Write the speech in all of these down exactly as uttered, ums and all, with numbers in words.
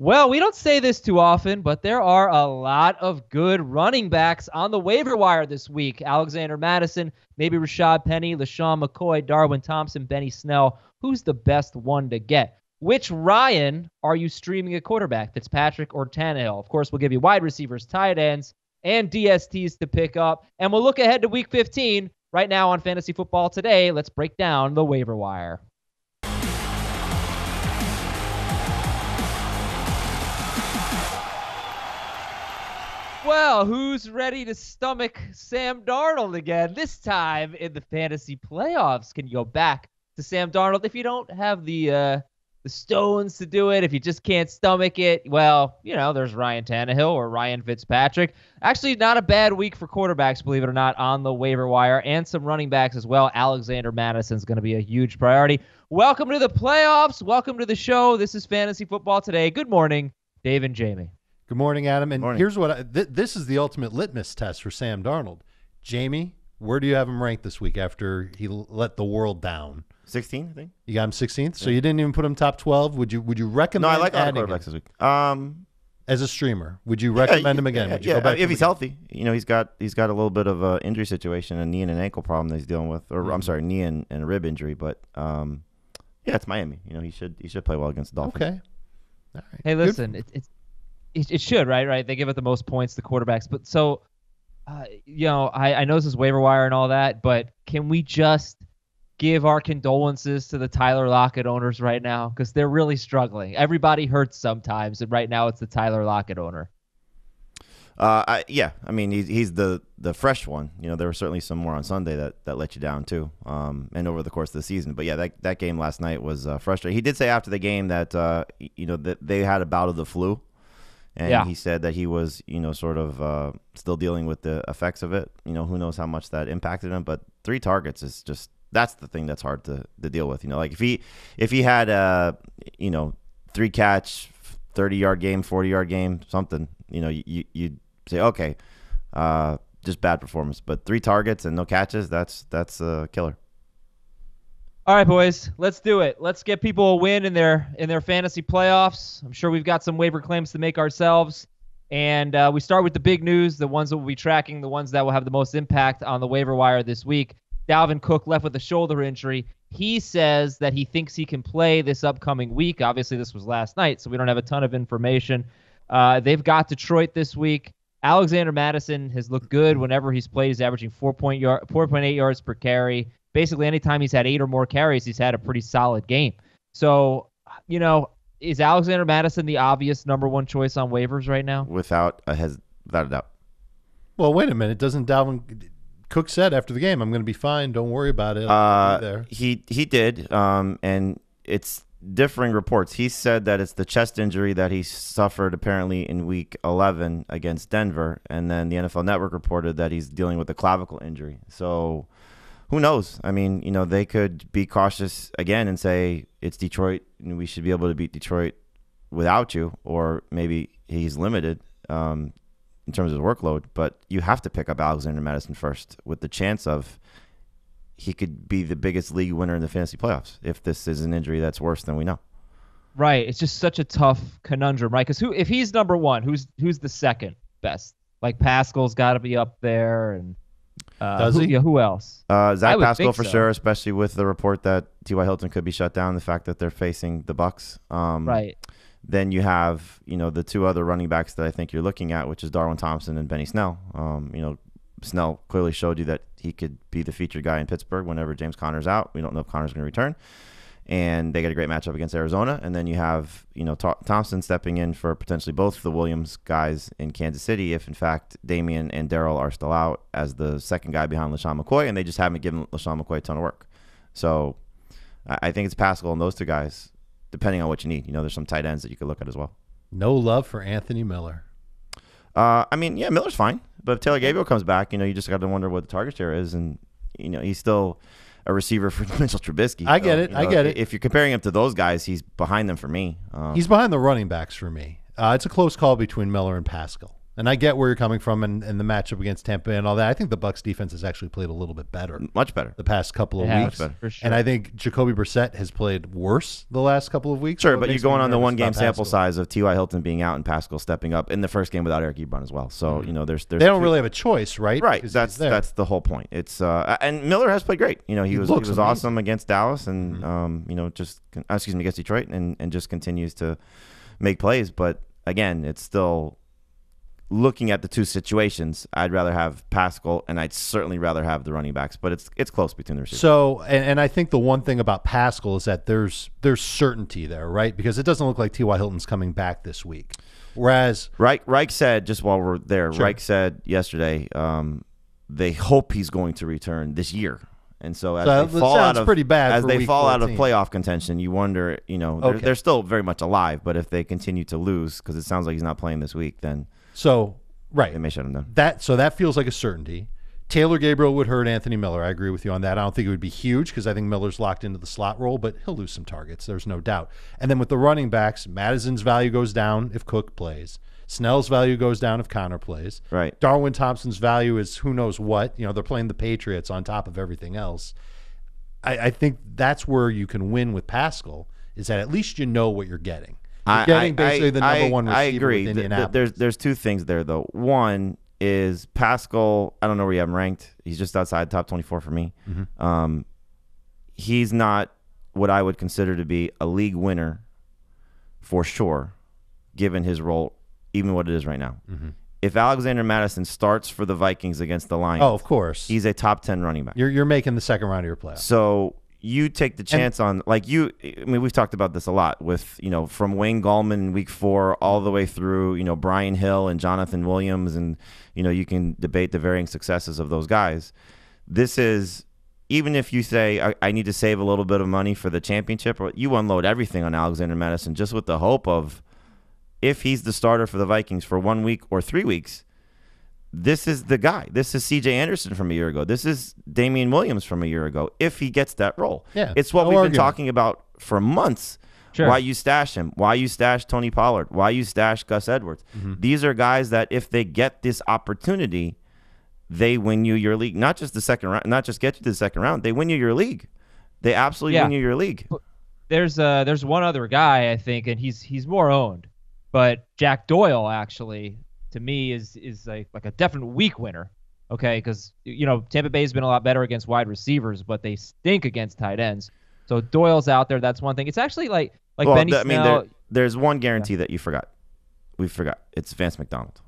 Well, we don't say this too often, but there are a lot of good running backs on the waiver wire this week. Alexander Mattison, maybe Rashad Penny, LeSean McCoy, Darwin Thompson, Benny Snell. Who's the best one to get? Which Ryan are you streaming a quarterback? Fitzpatrick or Tannehill? Of course, we'll give you wide receivers, tight ends, and D S Ts to pick up. And we'll look ahead to Week fifteen right now on Fantasy Football Today. Let's break down the waiver wire. Well, who's ready to stomach Sam Darnold again? This time in the fantasy playoffs. Can you go back to Sam Darnold? If you don't have the uh, the stones to do it, if you just can't stomach it, well, you know, there's Ryan Tannehill or Ryan Fitzpatrick. Actually, not a bad week for quarterbacks, believe it or not, on the waiver wire, and some running backs as well. Alexander Madison's going to be a huge priority. Welcome to the playoffs. Welcome to the show. This is Fantasy Football Today. Good morning, Dave and Jamie. Good morning, Adam. And morning. Here's what I, th- this is the ultimate litmus test for Sam Darnold. Jamie, where do you have him ranked this week after he l- let the world down? sixteen, I think. You got him sixteenth. Yeah. So you didn't even put him top twelve. Would you Would you recommend? No, I like adding quarterbacks him this week. Um, as a streamer, would you recommend yeah, him again? Yeah, would you yeah, go back if he's again? healthy, you know, he's got he's got a little bit of an injury situation, a knee and an ankle problem that he's dealing with, or mm-hmm. I'm sorry, knee and, and a rib injury. But um, yeah, it's Miami. You know, he should he should play well against the Dolphins. Okay. All right. Hey, listen, it, it's. It should, right? Right. They give up the most points to quarterbacks. But so, uh, you know, I, I know this is waiver wire and all that, but can we just give our condolences to the Tyler Lockett owners right now? Because they're really struggling. Everybody hurts sometimes, and right now it's the Tyler Lockett owner. Uh, I, yeah. I mean, he's, he's the, the fresh one. You know, there were certainly some more on Sunday that, that let you down too, um, and over the course of the season. But yeah, that, that game last night was uh, frustrating. He did say after the game that, uh, you know, that they had a bout of the flu. And yeah. he said that he was, you know, sort of uh, still dealing with the effects of it. You know, who knows how much that impacted him. But three targets is just that's the thing that's hard to, to deal with. You know, like if he if he had, uh, you know, three catch, thirty-yard game, forty-yard game, something, you know, you, you'd say, okay, uh, just bad performance. But three targets and no catches, that's that's a killer. All right, boys, let's do it. Let's get people a win in their in their fantasy playoffs. I'm sure we've got some waiver claims to make ourselves. And uh, we start with the big news, the ones that we'll be tracking, the ones that will have the most impact on the waiver wire this week. Dalvin Cook left with a shoulder injury. He says that he thinks he can play this upcoming week. Obviously, this was last night, so we don't have a ton of information. Uh, they've got Detroit this week. Alexander Mattison has looked good whenever he's played. He's averaging four point eight yards per carry. Basically, anytime he's had eight or more carries, he's had a pretty solid game. So, you know, is Alexander Mattison the obvious number one choice on waivers right now? Without a, hes- without a doubt. Well, wait a minute. Doesn't Dalvin Cook said after the game, I'm going to be fine. Don't worry about it. Uh, there. He, he did, um, and it's differing reports. He said that it's the chest injury that he suffered apparently in Week eleven against Denver, and then the N F L Network reported that he's dealing with a clavicle injury. So... who knows? I mean, you know, they could be cautious again and say it's Detroit and we should be able to beat Detroit without you, or maybe he's limited um, in terms of workload. But you have to pick up Alexander Mattison first with the chance of he could be the biggest league winner in the fantasy playoffs if this is an injury that's worse than we know. Right. It's just such a tough conundrum, right? Because who, if he's number one, who's who's the second best? Like Pascal's got to be up there and... Uh, Does who, he? Yeah, who else? Uh, Zach Pascal for so. sure, especially with the report that T Y. Hilton could be shut down, the fact that they're facing the Bucs. Um, right. Then you have, you know, the two other running backs that I think you're looking at, which is Darwin Thompson and Benny Snell. Um, you know, Snell clearly showed you that he could be the featured guy in Pittsburgh whenever James Conner's out. We don't know if Conner's going to return. And they get a great matchup against Arizona. And then you have, you know, Th- Thompson stepping in for potentially both the Williams guys in Kansas City if, in fact, Damien and Darryl are still out as the second guy behind LeSean McCoy, and they just haven't given LeSean McCoy a ton of work. So I, I think it's Pascal and those two guys, depending on what you need. You know, there's some tight ends that you could look at as well. No love for Anthony Miller. Uh, I mean, yeah, Miller's fine. But if Taylor Gabriel comes back, you know, you just got to wonder what the target share is. And, you know, he's still – a receiver for Mitchell Trubisky. I get so, it. You know, I get if, it. If you're comparing him to those guys, he's behind them for me. Um, he's behind the running backs for me. Uh, it's a close call between Miller and Pascal. And I get where you're coming from, and, and the matchup against Tampa and all that. I think the Bucs defense has actually played a little bit better, much better, the past couple of yeah, weeks. Much better. Sure. And I think Jacoby Brissett has played worse the last couple of weeks. Sure, but you're going on the one-game sample size of T Y. Hilton being out and Pascal stepping up in the first game without Eric Ebron as well. So mm-hmm. you know, there's, there's they don't two. really have a choice, right? Right. That's that's the whole point. It's uh, and Miller has played great. You know, he, he was he was amazing. awesome against Dallas, and mm-hmm. um, you know, just excuse me, against Detroit, and and just continues to make plays. But again, it's still. Looking at the two situations, I'd rather have Pascal, and I'd certainly rather have the running backs, but it's it's close between the receivers. So, and, and I think the one thing about Pascal is that there's there's certainty there, right? Because it doesn't look like T Y. Hilton's coming back this week. Whereas Reich, Reich said, just while we're there, sure. Reich said yesterday, um, they hope he's going to return this year. And so as so they fall out of pretty bad as they fall fourteen. out of playoff contention, you wonder, you know, they're, okay. they're still very much alive, but if they continue to lose, because it sounds like he's not playing this week, then. So, right. They may shut him down. That, so that feels like a certainty. Taylor Gabriel would hurt Anthony Miller. I agree with you on that. I don't think it would be huge because I think Miller's locked into the slot role, but he'll lose some targets. There's no doubt. And then with the running backs, Madison's value goes down if Cook plays. Snell's value goes down if Connor plays. Right. Darwin Thompson's value is who knows what. You know, they're playing the Patriots on top of everything else. I, I think that's where you can win with Pascal is that at least you know what you're getting. You're getting basically I, the number I, one receiver I agree. With Indianapolis. The, the, there's, there's two things there, though. One is Pascal, I don't know where you have him ranked. He's just outside top twenty-four for me. Mm-hmm. Um, he's not what I would consider to be a league winner for sure, given his role, even what it is right now. Mm-hmm. If Alexander Mattison starts for the Vikings against the Lions, oh, of course, he's a top ten running back. You're, you're making the second round of your playoff. So... You take the chance and, on, like you, I mean, we've talked about this a lot with, you know, from Wayne Gallman in week four all the way through, you know, Brian Hill and Jonathan Williams. And, you know, you can debate the varying successes of those guys. This is, even if you say, I, I need to save a little bit of money for the championship, or you unload everything on Alexander Mattison just with the hope of if he's the starter for the Vikings for one week or three weeks. This is the guy. This is C J Anderson from a year ago. This is Damien Williams from a year ago, if he gets that role. Yeah, it's what no we've argument. been talking about for months. Sure. Why you stash him, why you stash Tony Pollard, why you stash Gus Edwards. Mm-hmm. These are guys that if they get this opportunity, they win you your league. Not just the second round, not just get you to the second round. They win you your league. They absolutely yeah. win you your league. There's uh, there's one other guy, I think, and he's he's more owned, but Jack Doyle actually. To me, is is like like a definite weak winner, okay? Because you know Tampa Bay's been a lot better against wide receivers, but they stink against tight ends. So Doyle's out there. That's one thing. It's actually like like well, Benny Snell. I mean, there, there's one guarantee yeah. that you forgot. We forgot. It's Vance McDonald.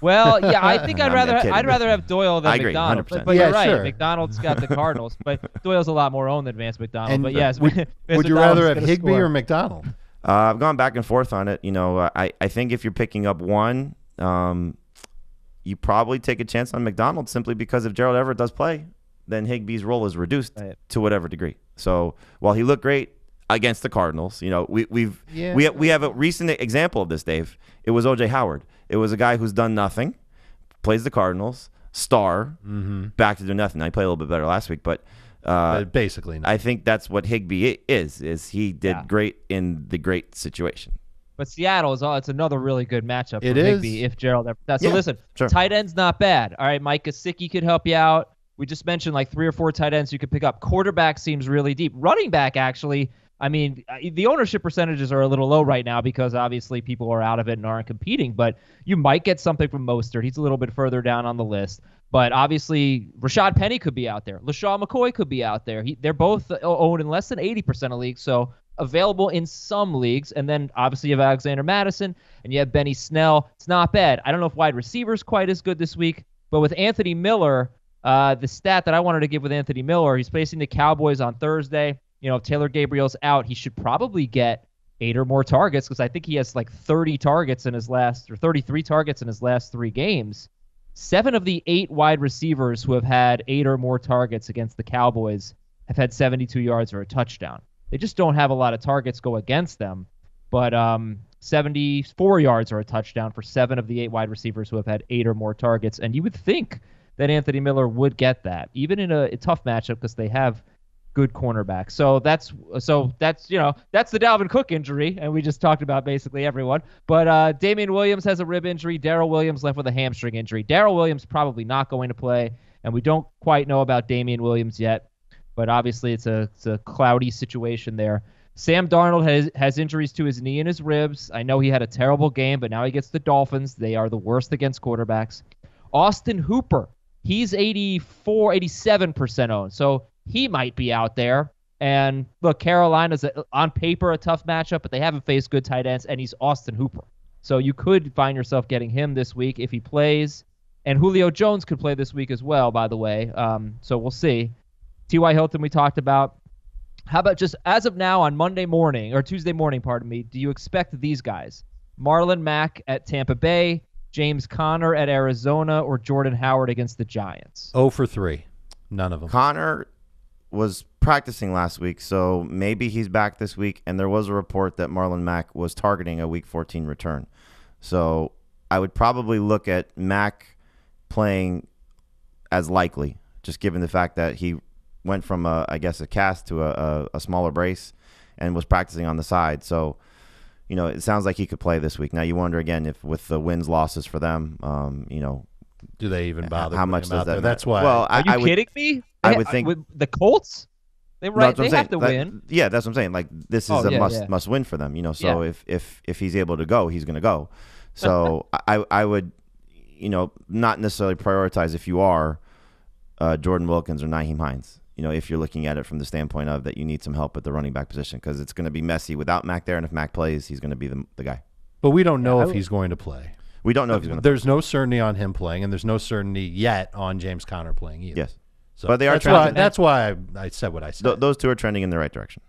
Well, yeah, I think I'd rather I'd rather have Doyle than I agree, McDonald. one hundred percent. But, but yeah, you're right. Sure. McDonald's got the Cardinals, but Doyle's a lot more owned than Vance McDonald. And, but yes, would, would you rather have Higbee score. or McDonald? Uh, I've gone back and forth on it. You know, uh, I I think if you're picking up one. Um, you probably take a chance on McDonald simply because if Gerald Everett does play, then Higbee's role is reduced right. to whatever degree. So while he looked great against the Cardinals, you know, we we've yeah. we we have a recent example of this, Dave. It was O J Howard. It was a guy who's done nothing, plays the Cardinals, star, mm-hmm. back to do nothing. Now, he played a little bit better last week, but uh, but basically, not. I think that's what Higbee is. Is he did yeah. great in the great situation. But Seattle is all. It's another really good matchup. It is. Higby, if Gerald ever does. So yeah, listen, sure. tight end's not bad. All right, Mike Gesicki could help you out. We just mentioned like three or four tight ends you could pick up. Quarterback seems really deep. Running back, actually, I mean, the ownership percentages are a little low right now because obviously people are out of it and aren't competing. But you might get something from Mostert. He's a little bit further down on the list. But obviously, Rashad Penny could be out there. LeSean McCoy could be out there. He, they're both owned in less than eighty percent of leagues. So. Available in some leagues, and then obviously you have Alexander Mattison, and you have Benny Snell. It's not bad. I don't know if wide receiver's quite as good this week, but with Anthony Miller, uh, the stat that I wanted to give with Anthony Miller, he's facing the Cowboys on Thursday. You know, if Taylor Gabriel's out, he should probably get eight or more targets because I think he has like thirty targets in his last, or thirty-three targets in his last three games. Seven of the eight wide receivers who have had eight or more targets against the Cowboys have had seventy-two yards or a touchdown. They just don't have a lot of targets go against them. But um, seventy-four yards are a touchdown for seven of the eight wide receivers who have had eight or more targets. And you would think that Anthony Miller would get that, even in a, a tough matchup because they have good cornerback. So that's so that's you know that's the Dalvin Cook injury, and we just talked about basically everyone. But uh, Damien Williams has a rib injury. Darrell Williams left with a hamstring injury. Darrell Williams probably not going to play, and we don't quite know about Damien Williams yet. But obviously it's a it's a cloudy situation there. Sam Darnold has, has injuries to his knee and his ribs. I know he had a terrible game, but now he gets the Dolphins. They are the worst against quarterbacks. Austin Hooper, he's eighty-four, eighty-seven percent owned, so he might be out there. And look, Carolina's a, on paper a tough matchup, but they haven't faced good tight ends, and he's Austin Hooper. So you could find yourself getting him this week if he plays. And Julio Jones could play this week as well, by the way, um, so we'll see. T Y. Hilton we talked about. How about just as of now on Monday morning, or Tuesday morning, pardon me, do you expect these guys? Marlon Mack at Tampa Bay, James Conner at Arizona, or Jordan Howard against the Giants? oh for three. None of them. Conner was practicing last week, so maybe he's back this week, and there was a report that Marlon Mack was targeting a Week fourteen return. So I would probably look at Mack playing as likely, just given the fact that he – went from, a, I guess, a cast to a, a, a smaller brace and was practicing on the side. So, you know, it sounds like he could play this week. Now, you wonder, again, if with the wins, losses for them, um, you know. Do they even bother? How much does that matter? That's why. Well, Are I, you I kidding would, me? I would think. With the Colts? They, right, no, they have to that, win. Yeah, that's what I'm saying. Like, this is oh, a yeah, must yeah. must win for them, you know. So yeah. if, if, if he's able to go, he's going to go. So I, I would, you know, not necessarily prioritize if you are uh, Jordan Wilkins or Nyheim Hines. You know, if you're looking at it from the standpoint of that you need some help at the running back position, because it's going to be messy without Mac there, and if Mac plays, he's going to be the, the guy. But we don't know yeah, if would... he's going to play. We don't know if he's going to play. There's no certainty on him playing, and there's no certainty yet on James Conner playing either. Yes. So but they are that's, why, that's why I, I said what I said. Th those two are trending in the right direction.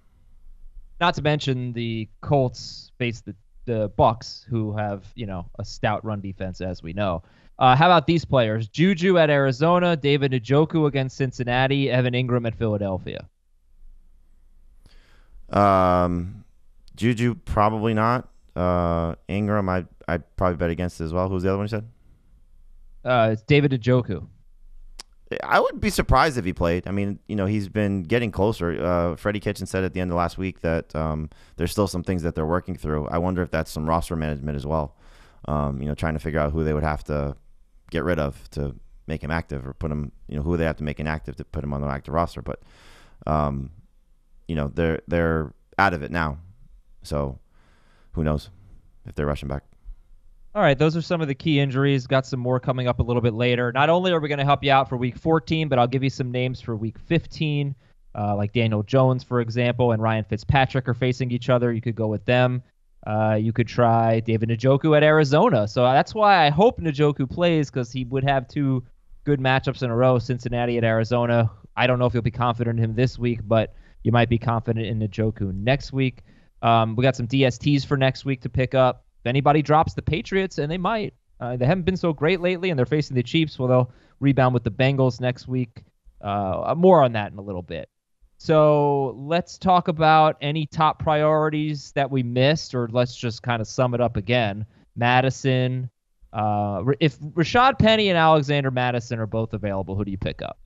Not to mention the Colts face the, the Bucs, who have, you know, a stout run defense, as we know. Uh, how about these players? Juju at Arizona, David Njoku against Cincinnati, Evan Ingram at Philadelphia. Um, Juju probably not. Uh, Ingram, I I probably bet against it as well. Who's the other one you said? Uh, it's David Njoku. I would be surprised if he played. I mean, you know, he's been getting closer. Uh, Freddie Kitchen said at the end of last week that um, there's still some things that they're working through. I wonder if that's some roster management as well. Um, you know, trying to figure out who they would have to get rid of to make him active, or put him, you know, who they have to make inactive to put him on the active roster. But, um, you know, they're they're out of it now, so who knows if they're rushing back. All right, those are some of the key injuries. Got some more coming up a little bit later. Not only are we going to help you out for Week fourteen, but I'll give you some names for Week fifteen, uh, like Daniel Jones, for example, and Ryan Fitzpatrick are facing each other. You could go with them. Uh, you could try David Njoku at Arizona. So that's why I hope Njoku plays, because he would have two good matchups in a row, Cincinnati at Arizona. I don't know if you'll be confident in him this week, but you might be confident in Njoku next week. Um, we got some D S Ts for next week to pick up. If anybody drops the Patriots, and they might. Uh, they haven't been so great lately, and they're facing the Chiefs. Well, they'll rebound with the Bengals next week. Uh, more on that in a little bit. So let's talk about any top priorities that we missed, or let's just kind of sum it up again. Madison, uh, if Rashad Penny and Alexander Mattison are both available, who do you pick up?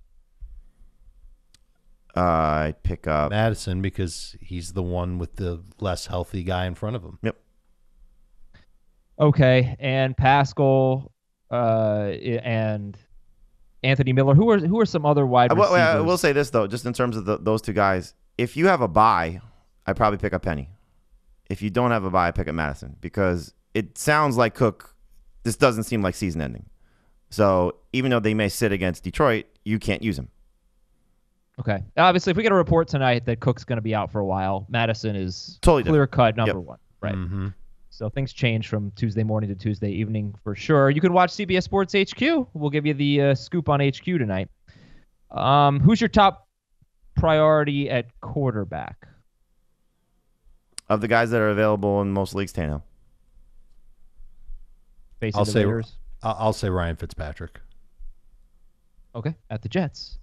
Uh, I pick up Madison, because he's the one with the less healthy guy in front of him. Yep. Okay, and Pascal uh, and... Anthony Miller. Who are who are some other wide receivers? I, I will say this, though, just in terms of the, those two guys. If you have a bye, I probably pick up Penny. If you don't have a bye, I pick up Madison, because it sounds like Cook. This doesn't seem like season ending. So even though they may sit against Detroit, you can't use him. Okay. Obviously, if we get a report tonight that Cook's going to be out for a while, Madison is totally clear-cut number yep. one. Right. Mm-hmm. So things change from Tuesday morning to Tuesday evening for sure. You can watch C B S Sports H Q. We'll give you the uh, scoop on H Q tonight. Um, who's your top priority at quarterback? Of the guys that are available in most leagues, Tannehill. I'll say, I'll say Ryan Fitzpatrick. Okay, at the Jets.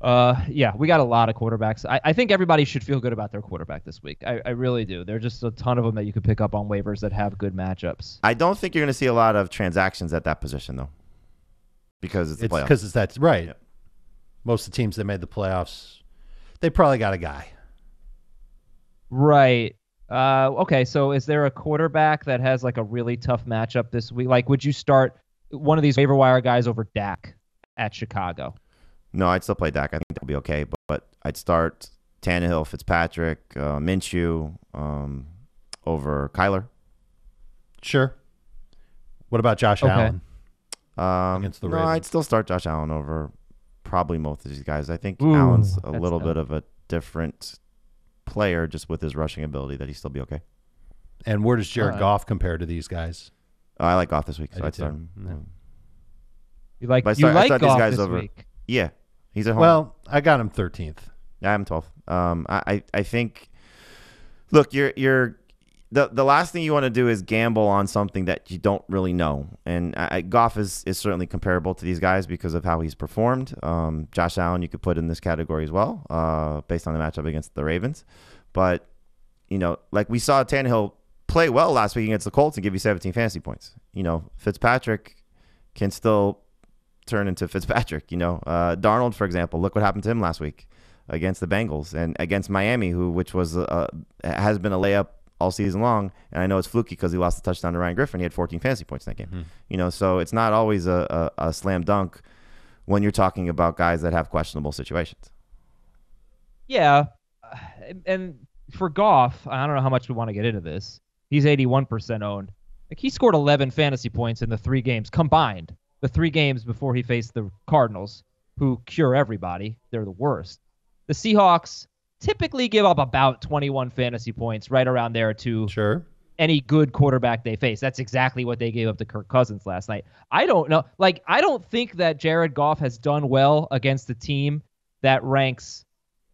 Uh, yeah, we got a lot of quarterbacks. I, I think everybody should feel good about their quarterback this week. I, I really do. There are just a ton of them that you could pick up on waivers that have good matchups. I don't think you're going to see a lot of transactions at that position, though, because it's the it's, playoffs. Because it's that, right. Yeah. Most of the teams that made the playoffs, they probably got a guy. Right. Uh, okay, so is there a quarterback that has like a really tough matchup this week? Like, would you start one of these waiver wire guys over Dak at Chicago? No, I'd still play Dak. I think that'll be okay, but, but I'd start Tannehill, Fitzpatrick, uh, Minshew um, over Kyler. Sure. What about Josh okay. Allen? Um, Against the no, Ravens? I'd still start Josh Allen over probably most of these guys. I think Ooh, Allen's a little dumb. bit of a different player just with his rushing ability that he'd still be okay. And where does Jared uh, Goff compare to these guys? Uh, I like Goff this week, so I I'd start him. No. You like, start, you like Goff these guys this over. week? Yeah, he's at home. Well, I got him thirteenth. I'm twelfth. Um, I, I I think. Look, you're you're the the last thing you want to do is gamble on something that you don't really know. And I, I, Goff is is certainly comparable to these guys because of how he's performed. Um, Josh Allen you could put in this category as well, uh, based on the matchup against the Ravens. But you know, like we saw Tannehill play well last week against the Colts and give you seventeen fantasy points. You know, Fitzpatrick can still turn into Fitzpatrick. You know, uh, Darnold, for example, look what happened to him last week against the Bengals and against Miami, who which was uh, has been a layup all season long. And I know it's fluky because he lost the touchdown to Ryan Griffin. He had fourteen fantasy points in that game. Mm-hmm. You know, so it's not always a, a, a slam dunk when you're talking about guys that have questionable situations. Yeah, and for Goff, I don't know how much we want to get into this. He's eighty-one percent owned. Like, he scored eleven fantasy points in the three games combined. The three games before he faced the Cardinals, who cure everybody. They're the worst. The Seahawks typically give up about twenty-one fantasy points, right around there, to sure. any good quarterback they face. That's exactly what they gave up to Kirk Cousins last night. I don't know. Like, I don't think that Jared Goff has done well against a team that ranks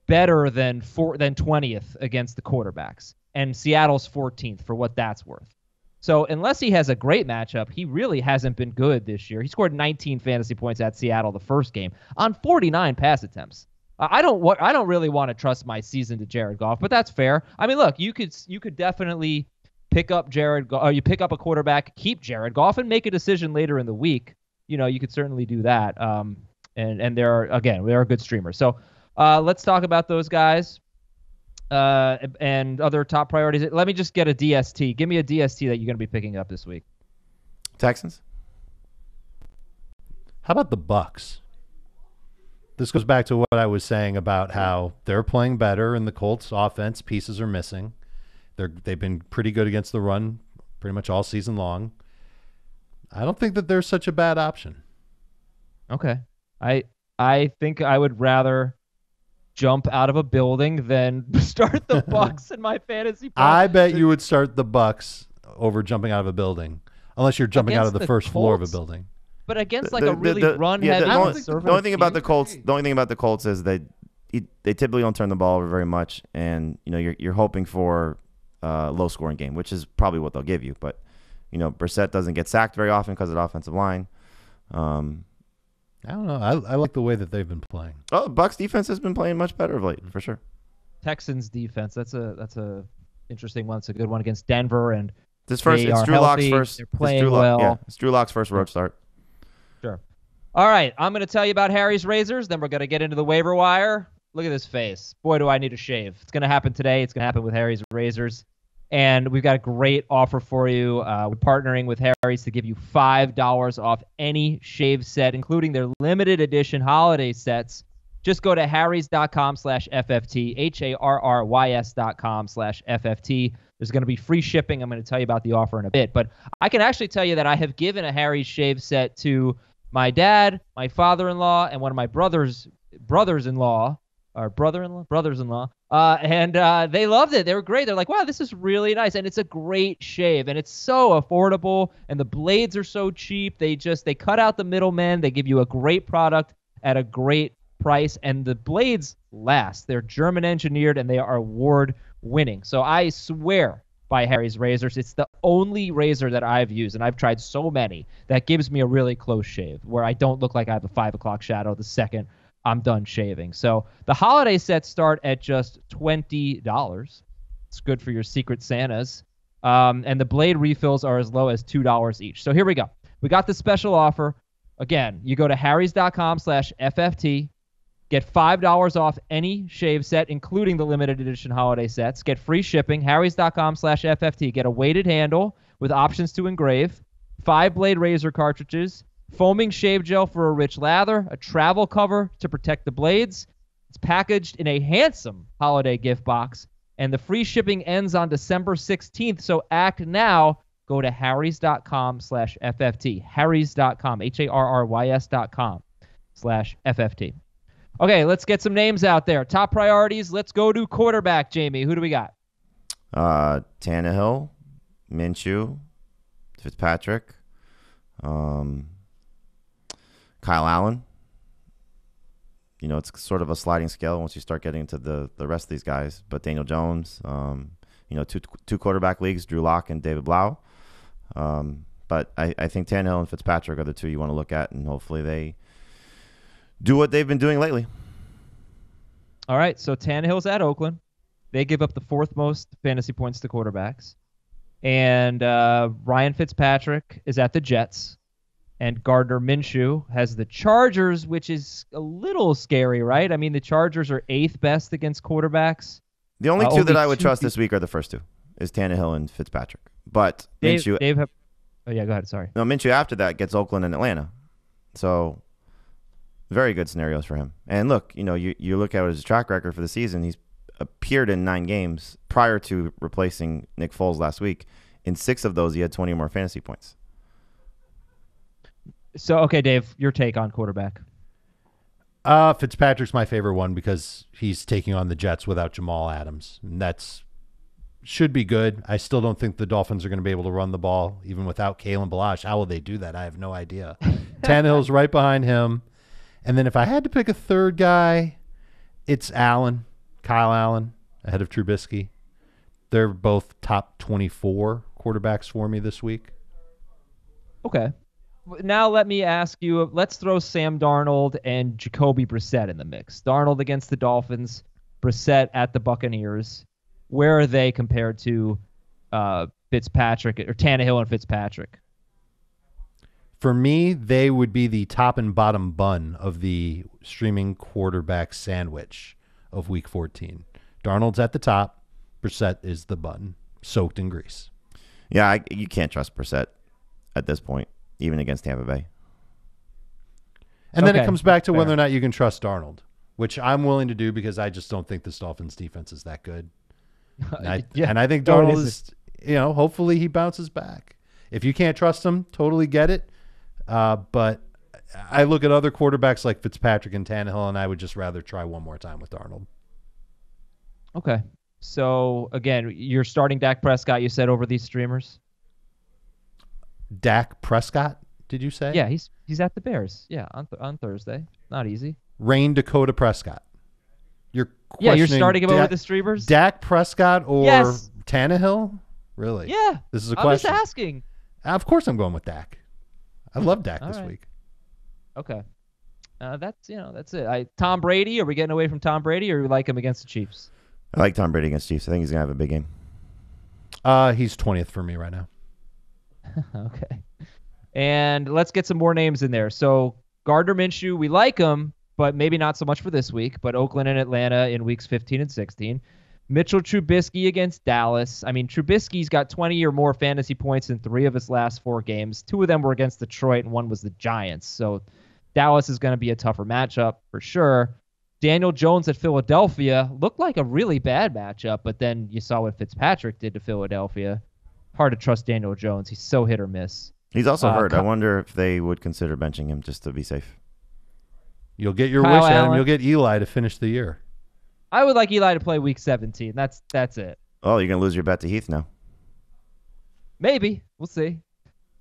better than four, than twentieth against the quarterbacks. And Seattle's fourteenth, for what that's worth. So unless he has a great matchup, he really hasn't been good this year. He scored nineteen fantasy points at Seattle the first game on forty-nine pass attempts. I don't wa- I don't really want to trust my season to Jared Goff, but that's fair. I mean, look, you could you could definitely pick up Jared Goff, or you pick up a quarterback, keep Jared Goff, and make a decision later in the week. You know, you could certainly do that. Um, and and there are again, there are good streamers. So uh, let's talk about those guys uh, and other top priorities. Let me just get a D S T. Give me a D S T that you're going to be picking up this week. Texans. How about the Bucks? This goes back to what I was saying about how they're playing better and the Colts' offense pieces are missing. They're, they've been pretty good against the run pretty much all season long. I don't think that they're such a bad option. Okay. I I think I would rather jump out of a building than start the Bucks in my fantasy pool. I bet you would start the Bucks over jumping out of a building, unless you're jumping against out of the, the first Colts. floor of a building. But against like the, a really the, the, run yeah, heavy the, only, the only thing about the Colts, the only thing about the Colts is they they typically don't turn the ball over very much, and you know you're you're hoping for a low scoring game, which is probably what they'll give you. But you know Brissett doesn't get sacked very often because of the offensive line. Um, I don't know. I I like the way that they've been playing. Oh, Bucks defense has been playing much better of late for sure. Texans defense. That's a that's a interesting one. It's a good one against Denver, and this first they it's, are Drew healthy, first they're playing it's Drew Lock's well. first. Yeah, it's Drew Lock's first road start. Sure. All right, I'm going to tell you about Harry's razors, then we're going to get into the waiver wire. Look at this face. Boy, do I need a shave. It's going to happen today. It's going to happen with Harry's razors. And we've got a great offer for you. Uh, we're partnering with Harry's to give you five dollars off any shave set, including their limited edition holiday sets. Just go to harrys.com slash FFT, H-A-R-R-Y-S dot com slash FFT. There's going to be free shipping. I'm going to tell you about the offer in a bit. But I can actually tell you that I have given a Harry's shave set to my dad, my father-in-law, and one of my brothers, brothers-in-law, or brother-in-law, brothers-in-law, uh, and uh, they loved it. They were great. They're like, wow, this is really nice, and it's a great shave, and it's so affordable, and the blades are so cheap. They just they cut out the middlemen. They give you a great product at a great price, and the blades last. They're German engineered, and they are award-winning. So I swear by Harry's razors, it's the only razor that I've used, and I've tried so many, that gives me a really close shave where I don't look like I have a five o'clock shadow the second I'm done shaving. So the holiday sets start at just twenty dollars. It's good for your secret Santas. Um, and the blade refills are as low as two dollars each. So here we go. We got the special offer. Again, you go to harrys.com slash FFT. Get five dollars off any shave set, including the limited edition holiday sets. Get free shipping. harrys dot com slash F F T. Get a weighted handle with options to engrave, five-blade razor cartridges, foaming shave gel for a rich lather, a travel cover to protect the blades. It's packaged in a handsome holiday gift box, and the free shipping ends on December sixteenth, so act now. Go to harrys dot com slash F F T. harrys dot com, H A R R Y S dot com slash F F T. Okay, let's get some names out there. Top priorities. Let's go to quarterback, Jamie. Who do we got? Uh, Tannehill, Minshew, Fitzpatrick, um, Kyle Allen. You know, it's sort of a sliding scale once you start getting into the, the rest of these guys. But Daniel Jones, um, you know, two two quarterback leagues, Drew Lock and David Blough. Um, but I, I think Tannehill and Fitzpatrick are the two you want to look at, and hopefully they – do what they've been doing lately. All right, so Tannehill's at Oakland. They give up the fourth most fantasy points to quarterbacks. And uh, Ryan Fitzpatrick is at the Jets. And Gardner Minshew has the Chargers, which is a little scary, right? I mean, the Chargers are eighth best against quarterbacks. The only uh, two only that I would trust th- this week are the first two, is Tannehill and Fitzpatrick. But Dave, Minshew... Dave have, oh, yeah, go ahead, sorry. No, Minshew after that gets Oakland and Atlanta. So... very good scenarios for him. And look, you know, you, you look at his track record for the season. He's appeared in nine games prior to replacing Nick Foles last week. In six of those, he had twenty or more fantasy points. So, okay, Dave, your take on quarterback. Uh, Fitzpatrick's my favorite one because he's taking on the Jets without Jamal Adams. And that's should be good. I still don't think the Dolphins are going to be able to run the ball even without Kalen Balash. How will they do that? I have no idea. Tannehill's right behind him. And then if I had to pick a third guy, it's Allen, Kyle Allen, ahead of Trubisky. They're both top twenty-four quarterbacks for me this week. Okay. Now let me ask you, let's throw Sam Darnold and Jacoby Brissett in the mix. Darnold against the Dolphins, Brissett at the Buccaneers. Where are they compared to uh, Fitzpatrick or Tannehill and Fitzpatrick? For me, they would be the top and bottom bun of the streaming quarterback sandwich of week fourteen. Darnold's at the top. Brissett is the bun, soaked in grease. Yeah, I, you can't trust Brissett at this point, even against Tampa Bay. And okay. Then it comes back to whether or not you can trust Darnold, which I'm willing to do because I just don't think this Dolphins defense is that good. And I, yeah, and I think Darnold is, you know, hopefully he bounces back. If you can't trust him, totally get it. Uh, but I look at other quarterbacks like Fitzpatrick and Tannehill, and I would just rather try one more time with Darnold. Okay. So, again, you're starting Dak Prescott, you said, over these streamers? Dak Prescott, did you say? Yeah, he's he's at the Bears. Yeah, on th- on Thursday. Not easy. Rain Dakota Prescott. You're yeah, you're starting him da- over the streamers? Dak Prescott or yes. Tannehill? Really? Yeah. This is a question. I'm just asking. Of course I'm going with Dak. I love Dak this right. week. Okay. Uh, that's, you know, that's it. I, Tom Brady, are we getting away from Tom Brady or do we like him against the Chiefs? I like Tom Brady against Chiefs. I think he's going to have a big game. Uh, he's twentieth for me right now. Okay. And let's get some more names in there. So Gardner Minshew, we like him, but maybe not so much for this week, but Oakland and Atlanta in weeks fifteen and sixteen. Mitchell Trubisky against Dallas. I mean, Trubisky's got twenty or more fantasy points in three of his last four games. Two of them were against Detroit, and one was the Giants. So Dallas is going to be a tougher matchup for sure. Daniel Jones at Philadelphia looked like a really bad matchup, but then you saw what Fitzpatrick did to Philadelphia. Hard to trust Daniel Jones. He's so hit or miss. He's also uh, hurt. Kyle, I wonder if they would consider benching him just to be safe. You'll get your Kyle wish, Adam. You'll get Eli to finish the year. I would like Eli to play week seventeen. That's that's it. Oh, you're going to lose your bet to Heath now. Maybe. We'll see.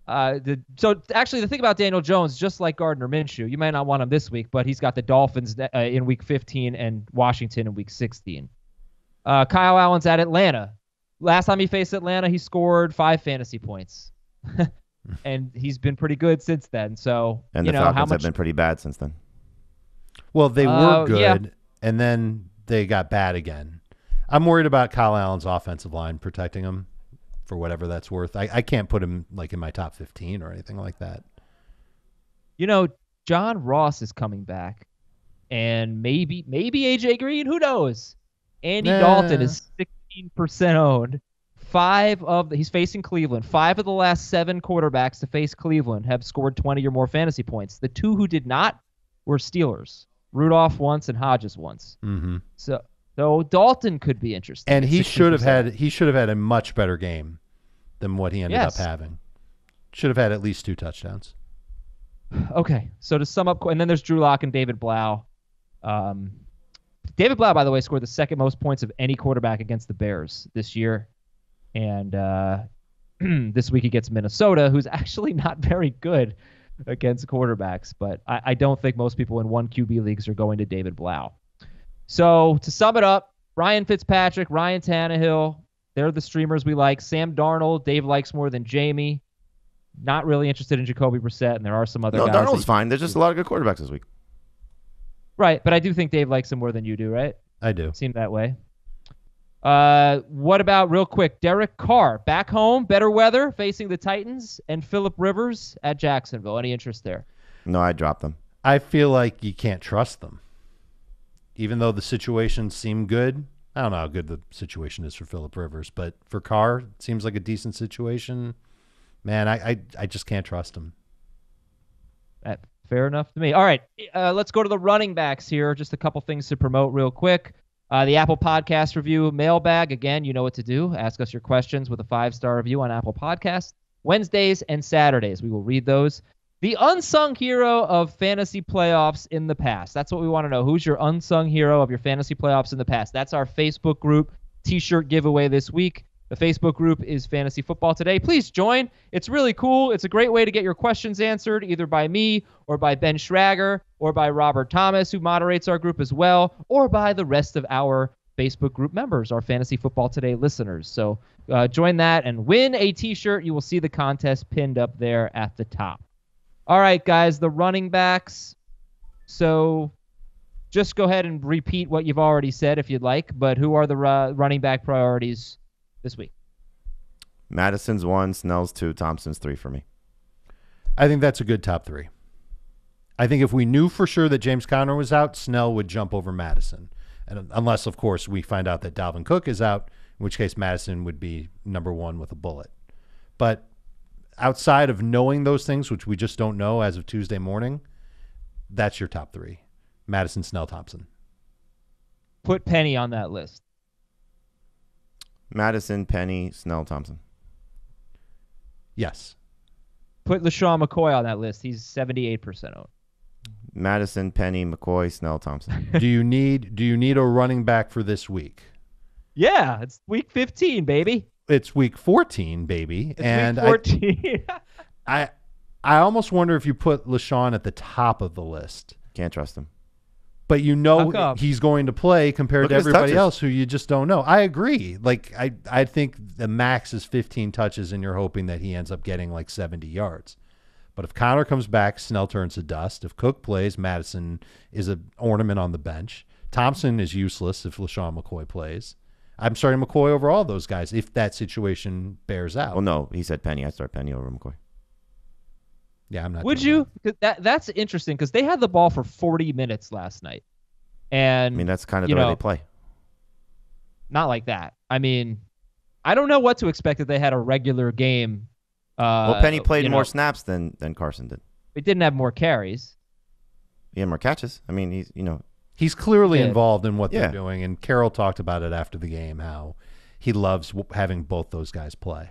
Uh, the, so, actually, the thing about Daniel Jones, just like Gardner Minshew, you may not want him this week, but he's got the Dolphins uh, in week fifteen and Washington in week sixteen. Uh, Kyle Allen's at Atlanta. Last time he faced Atlanta, he scored five fantasy points. And he's been pretty good since then. So, and you the know, Falcons how much... have been pretty bad since then. Well, they were uh, good, yeah. And then... they got bad again. I'm worried about Kyle Allen's offensive line protecting him for whatever that's worth. I, I can't put him like in my top fifteen or anything like that. You know, John Ross is coming back. and maybe maybe A J Green. Who knows? Andy nah. Dalton is sixteen percent owned. Five of the, he's facing Cleveland. Five of the last seven quarterbacks to face Cleveland have scored twenty or more fantasy points. The two who did not were Steelers. Rudolph once and Hodges once. Mm-hmm. So, so Dalton could be interesting. And he should have had he should have had a much better game than what he ended yes. up having. Should have had at least two touchdowns. Okay, so to sum up, and then there's Drew Lock and David Blough. Um, David Blough, by the way, scored the second most points of any quarterback against the Bears this year. And uh, this week against Minnesota, who's actually not very good against quarterbacks. But I, I don't think most people in one Q B leagues are going to David Blough. So to sum it up, Ryan Fitzpatrick, Ryan Tannehill, they're the streamers we like. Sam Darnold, Dave likes more than Jamie. Not really interested in Jacoby Brissett, and there are some other no, guys. No, Darnold's fine. There's just a lot of good quarterbacks this week. Right, but I do think Dave likes him more than you do, right? I do. Seemed that way. Uh, what about, real quick, Derek Carr, back home, better weather, facing the Titans, and Phillip Rivers at Jacksonville. Any interest there? No, I dropped them. I feel like you can't trust them. Even though the situation seemed good, I don't know how good the situation is for Phillip Rivers, but for Carr, it seems like a decent situation. Man, I, I, I just can't trust him. That, fair enough to me. All right, uh, let's go to the running backs here. Just a couple things to promote real quick. Uh, the Apple Podcast review mailbag. Again, you know what to do. Ask us your questions with a five-star review on Apple Podcasts. Wednesdays and Saturdays, we will read those. The unsung hero of fantasy playoffs in the past. That's what we want to know. Who's your unsung hero of your fantasy playoffs in the past? That's our Facebook group T-shirt giveaway this week. The Facebook group is Fantasy Football Today. Please join. It's really cool. It's a great way to get your questions answered, either by me or by Ben Schrager or by Robert Thomas, who moderates our group as well, or by the rest of our Facebook group members, our Fantasy Football Today listeners. So uh, join that and win a T-shirt. You will see the contest pinned up there at the top. All right, guys, the running backs. So just go ahead and repeat what you've already said if you'd like, but who are the uh, running back priorities this week? Madison's one, Snell's two, Thompson's three for me. I think that's a good top three. I think if we knew for sure that James Conner was out, Snell would jump over Madison. And unless, of course, we find out that Dalvin Cook is out, in which case Madison would be number one with a bullet. But outside of knowing those things, which we just don't know as of Tuesday morning, that's your top three. Madison, Snell, Thompson. Put Penny on that list. Madison, Penny, Snell, Thompson. Yes. Put LeSean McCoy on that list. He's seventy-eight percent owned. Madison, Penny, McCoy, Snell, Thompson. do you need do you need a running back for this week? Yeah, it's week fifteen, baby. It's week fourteen, baby. It's and week fourteen. I, I I almost wonder if you put LeSean at the top of the list. Can't trust him. But you know he's going to play compared Look to everybody touches. else who you just don't know. I agree. Like I, I think the max is fifteen touches, and you're hoping that he ends up getting like seventy yards. But if Connor comes back, Snell turns to dust. If Cook plays, Madison is an ornament on the bench. Thompson is useless if LeSean McCoy plays. I'm starting McCoy over all those guys if that situation bears out. Well, no, he said Penny. I start Penny over McCoy. Yeah, I'm not. Would you? That. that that's interesting because they had the ball for forty minutes last night, and I mean that's kind of the know, way they play. Not like that. I mean, I don't know what to expect if they had a regular game. Uh, well, Penny played more know, snaps than than Carson did. They didn't have more carries. He had more catches. I mean, he's you know he's clearly he involved in what yeah. they're doing, and Carroll talked about it after the game how he loves having both those guys play.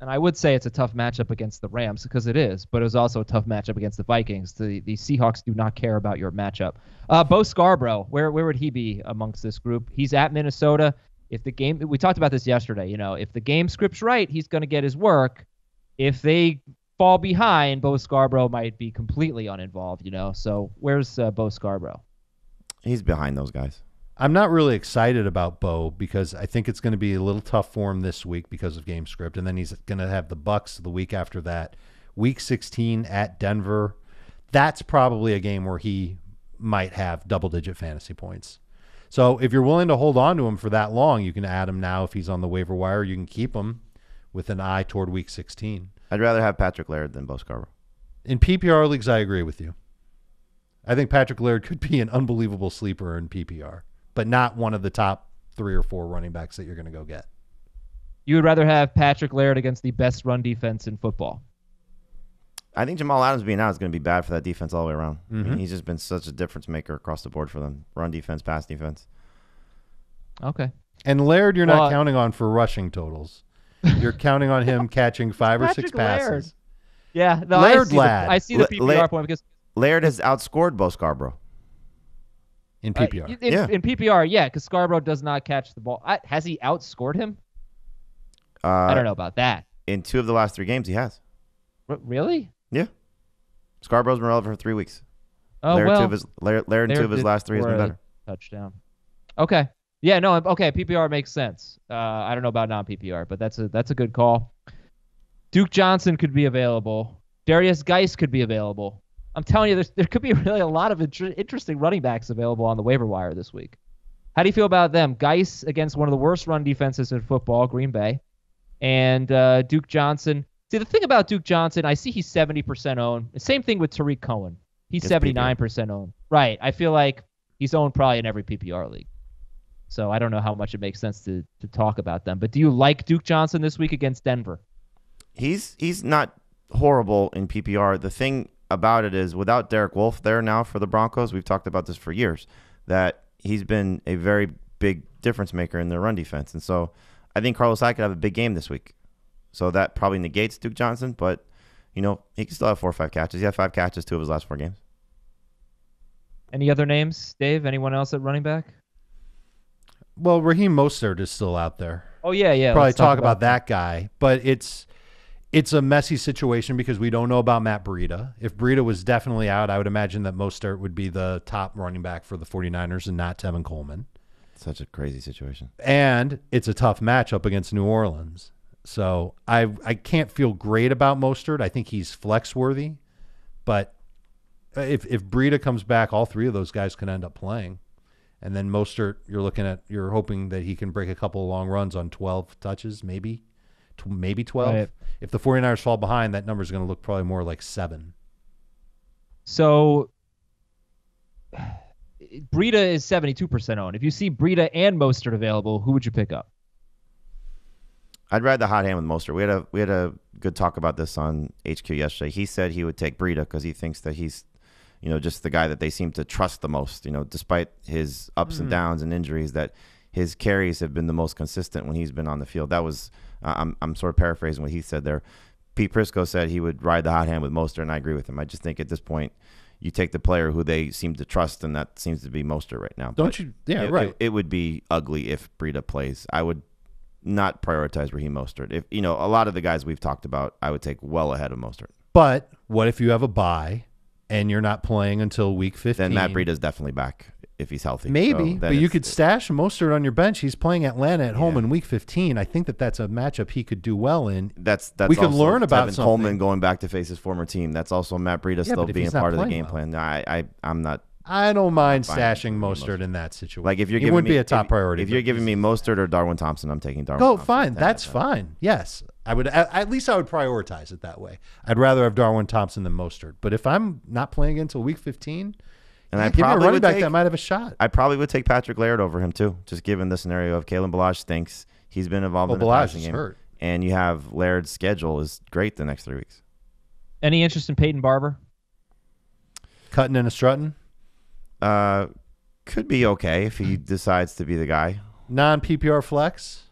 And I would say it's a tough matchup against the Rams because it is, but it was also a tough matchup against the Vikings. The the Seahawks do not care about your matchup. Uh, Bo Scarbrough, where where would he be amongst this group? He's at Minnesota. If the game, we talked about this yesterday. You know, if the game script's right, he's going to get his work. If they fall behind, Bo Scarbrough might be completely uninvolved. You know, so where's uh, Bo Scarbrough? He's behind those guys. I'm not really excited about Bo because I think it's going to be a little tough for him this week because of game script, and then he's going to have the Bucks the week after that. Week sixteen at Denver, that's probably a game where he might have double-digit fantasy points. So if you're willing to hold on to him for that long, you can add him now if he's on the waiver wire. You can keep him with an eye toward week sixteen. I'd rather have Patrick Laird than Bo Scarbrough. In P P R leagues, I agree with you. I think Patrick Laird could be an unbelievable sleeper in P P R, but not one of the top three or four running backs that you're going to go get. You would rather have Patrick Laird against the best run defense in football. I think Jamal Adams being out is going to be bad for that defense all the way around. Mm-hmm. I mean, he's just been such a difference maker across the board for them. Run defense, pass defense. Okay. And Laird, you're well, not counting on for rushing totals. You're counting on him catching five or six passes. Laird. Yeah. No, Laird, I see lad. The, I see the P P R Laird, point because Laird has outscored Bo Scarbrough. In P P R. Uh, in, yeah. in P P R, yeah, because Scarbrough does not catch the ball. I, has he outscored him? Uh, I don't know about that. In two of the last three games, he has. R- really? Yeah. Scarborough's been relevant for three weeks. Oh, Laird well. Two of his, Laird, Laird, Laird two of his last three has been better. Touchdown. Okay. Yeah, no, okay, P P R makes sense. Uh, I don't know about non-P P R, but that's a that's a good call. Duke Johnson could be available. Darius Geis could be available. I'm telling you, there's, there could be really a lot of inter- interesting running backs available on the waiver wire this week. How do you feel about them? Geis against one of the worst run defenses in football, Green Bay, and uh, Duke Johnson. See, the thing about Duke Johnson, I see he's seventy percent owned. Same thing with Tariq Cohen. He's it's seventy-nine percent owned. Right. I feel like he's owned probably in every P P R league. So I don't know how much it makes sense to, to talk about them. But do you like Duke Johnson this week against Denver? He's he's not horrible in P P R. The thing about it is, without Derek Wolfe there now for the Broncos, we've talked about this for years, that he's been a very big difference maker in their run defense. And so I think Carlos Hyde could have a big game this week. So that probably negates Duke Johnson, but, you know, he can still have four or five catches. He had five catches two of his last four games. Any other names, Dave? Anyone else at running back? Well, Raheem Mostert is still out there. Oh, yeah, yeah. Probably talk, talk about, about that guy. But it's it's a messy situation because we don't know about Matt Breida. If Breida was definitely out, I would imagine that Mostert would be the top running back for the 49ers and not Tevin Coleman. Such a crazy situation. And it's a tough matchup against New Orleans. So I I can't feel great about Mostert. I think he's flex-worthy. But if, if Breida comes back, all three of those guys can end up playing. And then Mostert, you're looking at, you're hoping that he can break a couple of long runs on twelve touches, maybe, maybe twelve. Right. If the 49ers fall behind, that number is going to look probably more like seven. So Breida is seventy-two percent owned. If you see Breida and Mostert available, who would you pick up? I'd ride the hot hand with Mostert. We had a we had a good talk about this on H Q yesterday. He said he would take Breida because he thinks that he's, you know, just the guy that they seem to trust the most, you know, despite his ups mm. and downs and injuries, that his carries have been the most consistent when he's been on the field. That was, uh, I'm I'm sort of paraphrasing what he said there. Pete Prisco said he would ride the hot hand with Mostert, and I agree with him. I just think at this point, you take the player who they seem to trust, and that seems to be Mostert right now. Don't but you? Yeah, it, right. It, it would be ugly if Breida plays. I would not prioritize Raheem Mostert. If, you know, a lot of the guys we've talked about, I would take well ahead of Mostert. But what if you have a bye? And you're not playing until week fifteen. Then Matt Breida's definitely back if he's healthy. Maybe, so but you could stash Mostert on your bench. He's playing Atlanta at yeah. home in week fifteen. I think that that's a matchup he could do well in. That's that's we can learn about Tevin something. Coleman going back to face his former team. That's also Matt Breida yeah, still being part of the game well. plan. No, I, I I'm not. I don't mind stashing Mostert, Mostert in that situation. Like if you're giving it would me, be a top if, priority. If you're giving me Mostert or Darwin Thompson, I'm taking Darwin. Oh, Thompson. fine, that's yeah. fine. Yes. I would at least I would prioritize it that way. I'd rather have Darwin Thompson than Mostert. But if I'm not playing until week fifteen, and yeah, I give probably me a running would back take, that might have a shot. I probably would take Patrick Laird over him too, just given the scenario of Kalen Balazs stinks. He's been involved well, in the Balazs passing game, hurt. And you have Laird's schedule is great the next three weeks. Any interest in Peyton Barber? Cutting and a strutting? Uh, could be okay if he decides to be the guy. Non P P R flex,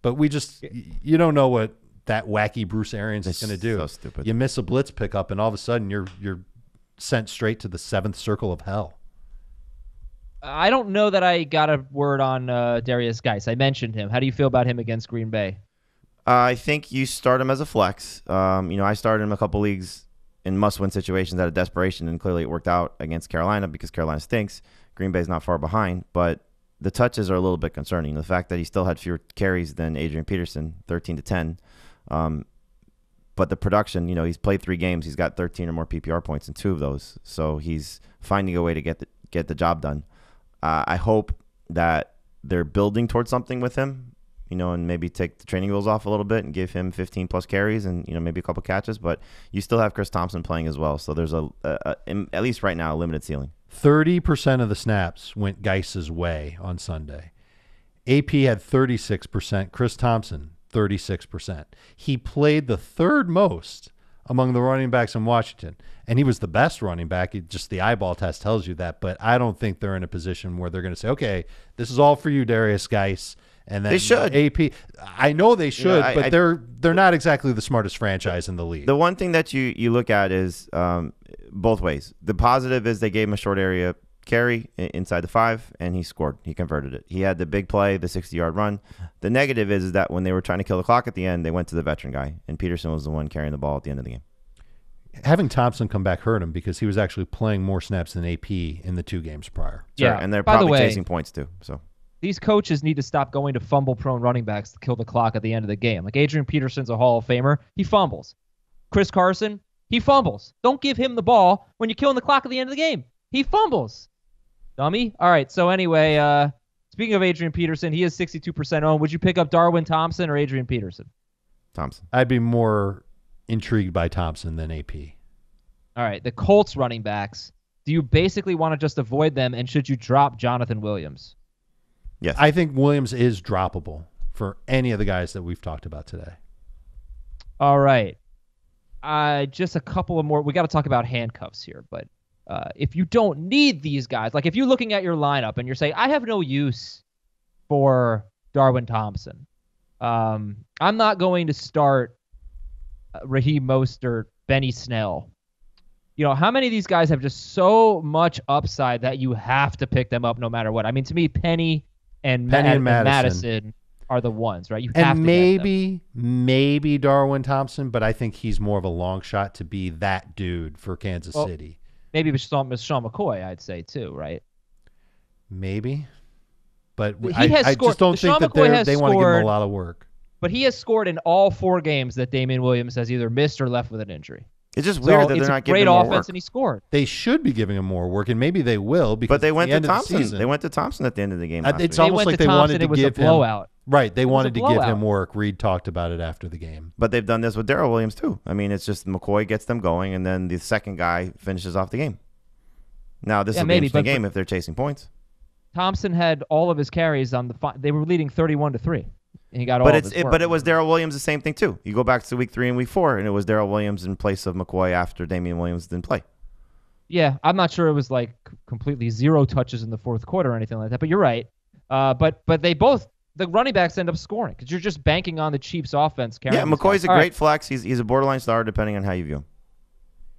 but we just you don't know what. That wacky Bruce Arians it's is going to do. So stupid. You miss a blitz pickup, and all of a sudden you're you're sent straight to the seventh circle of hell. I don't know that I got a word on uh, Darius Geis. I mentioned him. How do you feel about him against Green Bay? Uh, I think you start him as a flex. Um, you know, I started him a couple leagues in must-win situations out of desperation, and clearly it worked out against Carolina because Carolina stinks. Green Bay's not far behind, but the touches are a little bit concerning. The fact that he still had fewer carries than Adrian Peterson, thirteen to ten. Um, but the production, you know, he's played three games. He's got thirteen or more P P R points in two of those. So he's finding a way to get the, get the job done. Uh, I hope that they're building towards something with him. you know, and maybe take the training wheels off a little bit and give him fifteen plus carries and, you know, maybe a couple catches. But you still have Chris Thompson playing as well. So there's a, a, a at least right now, a limited ceiling. thirty percent of the snaps went Geis's way on Sunday. A P had thirty-six percent. Chris Thompson, thirty-six percent. He played the third most among the running backs in Washington. And he was the best running back. It, just the eyeball test tells you that. But I don't think they're in a position where they're going to say, okay, this is all for you, Darius Geis. And then they should. A P, I know they should, you know, I, but I, they're they're not exactly the smartest franchise in the league. The one thing that you, you look at is um, both ways. The positive is they gave him a short area carry inside the five, and he scored. He converted it. He had the big play, the sixty-yard run. The negative is, is that when they were trying to kill the clock at the end, they went to the veteran guy, and Peterson was the one carrying the ball at the end of the game. Having Thompson come back hurt him because he was actually playing more snaps than A P in the two games prior. Yeah, sure, and they're probably the way, chasing points too. So these coaches need to stop going to fumble-prone running backs to kill the clock at the end of the game. Like, Adrian Peterson's a Hall of Famer. He fumbles. Chris Carson, he fumbles. Don't give him the ball when you're killing the clock at the end of the game. He fumbles. Dummy. All right, so anyway, uh, speaking of Adrian Peterson, he is sixty-two percent owned. Would you pick up Darwin Thompson or Adrian Peterson? Thompson. I'd be more intrigued by Thompson than A P. All right, the Colts running backs. Do you basically want to just avoid them, and should you drop Jonathan Williams? Yes. I think Williams is droppable for any of the guys that we've talked about today. All right. Uh, just a couple of more. We got to talk about handcuffs here. But uh, if you don't need these guys, like if you're looking at your lineup and you're saying, I have no use for Darwin Thompson, um, I'm not going to start Raheem Mostert, Benny Snell. You know, how many of these guys have just so much upside that you have to pick them up no matter what? I mean, to me, Penny... And, Penny Mad and Madison. Madison are the ones, right? You have and to maybe, maybe Darwin Thompson, but I think he's more of a long shot to be that dude for Kansas well, City. Maybe LeSean McCoy, I'd say too, right? Maybe, but I, I just don't think that they want to give him a lot of work. But he has scored in all four games that Damien Williams has either missed or left with an injury. It's just weird so that they're not giving him more work. It's a great offense, and he scored. They should be giving him more work, and maybe they will. Because but they went the to Thompson. The they went to Thompson at the end of the game. Uh, it's almost like they Thompson, wanted to give him blowout. Right, they it wanted to give him work. Reed talked about it after the game. But they've done this with Darrell Williams too. I mean, it's just McCoy gets them going, and then the second guy finishes off the game. Now this yeah, will be an interesting game if they're chasing points. Thompson had all of his carries on the. Fi they were leading thirty-one to three. And he got all but it's it, but it was Darrell Williams the same thing too. You go back to week three and week four, and it was Darrell Williams in place of McCoy after Damien Williams didn't play. Yeah, I'm not sure it was like completely zero touches in the fourth quarter or anything like that. But you're right. Uh, but but they both the running backs end up scoring because you're just banking on the Chiefs' offense. Yeah, McCoy's a all great right. flex. He's he's a borderline star depending on how you view him.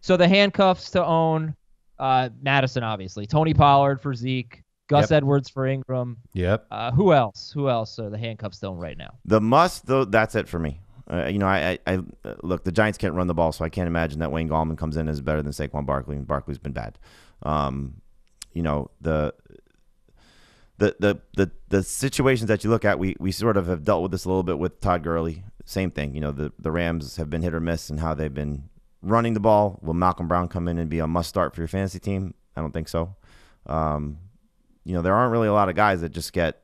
So the handcuffs to own uh, Madison, obviously Tony Pollard for Zeke. Gus yep. Edwards for Ingram. Yep. Uh, who else? Who else are the handcuffs still right now? The must, though, that's it for me. Uh, you know, I, I, I look, the Giants can't run the ball, so I can't imagine that Wayne Gallman comes in as better than Saquon Barkley, and Barkley's been bad. Um, you know, the the the the the situations that you look at, we we sort of have dealt with this a little bit with Todd Gurley. Same thing. You know, the the Rams have been hit or miss in how they've been running the ball. Will Malcolm Brown come in and be a must start for your fantasy team? I don't think so. Um, You know, there aren't really a lot of guys that just get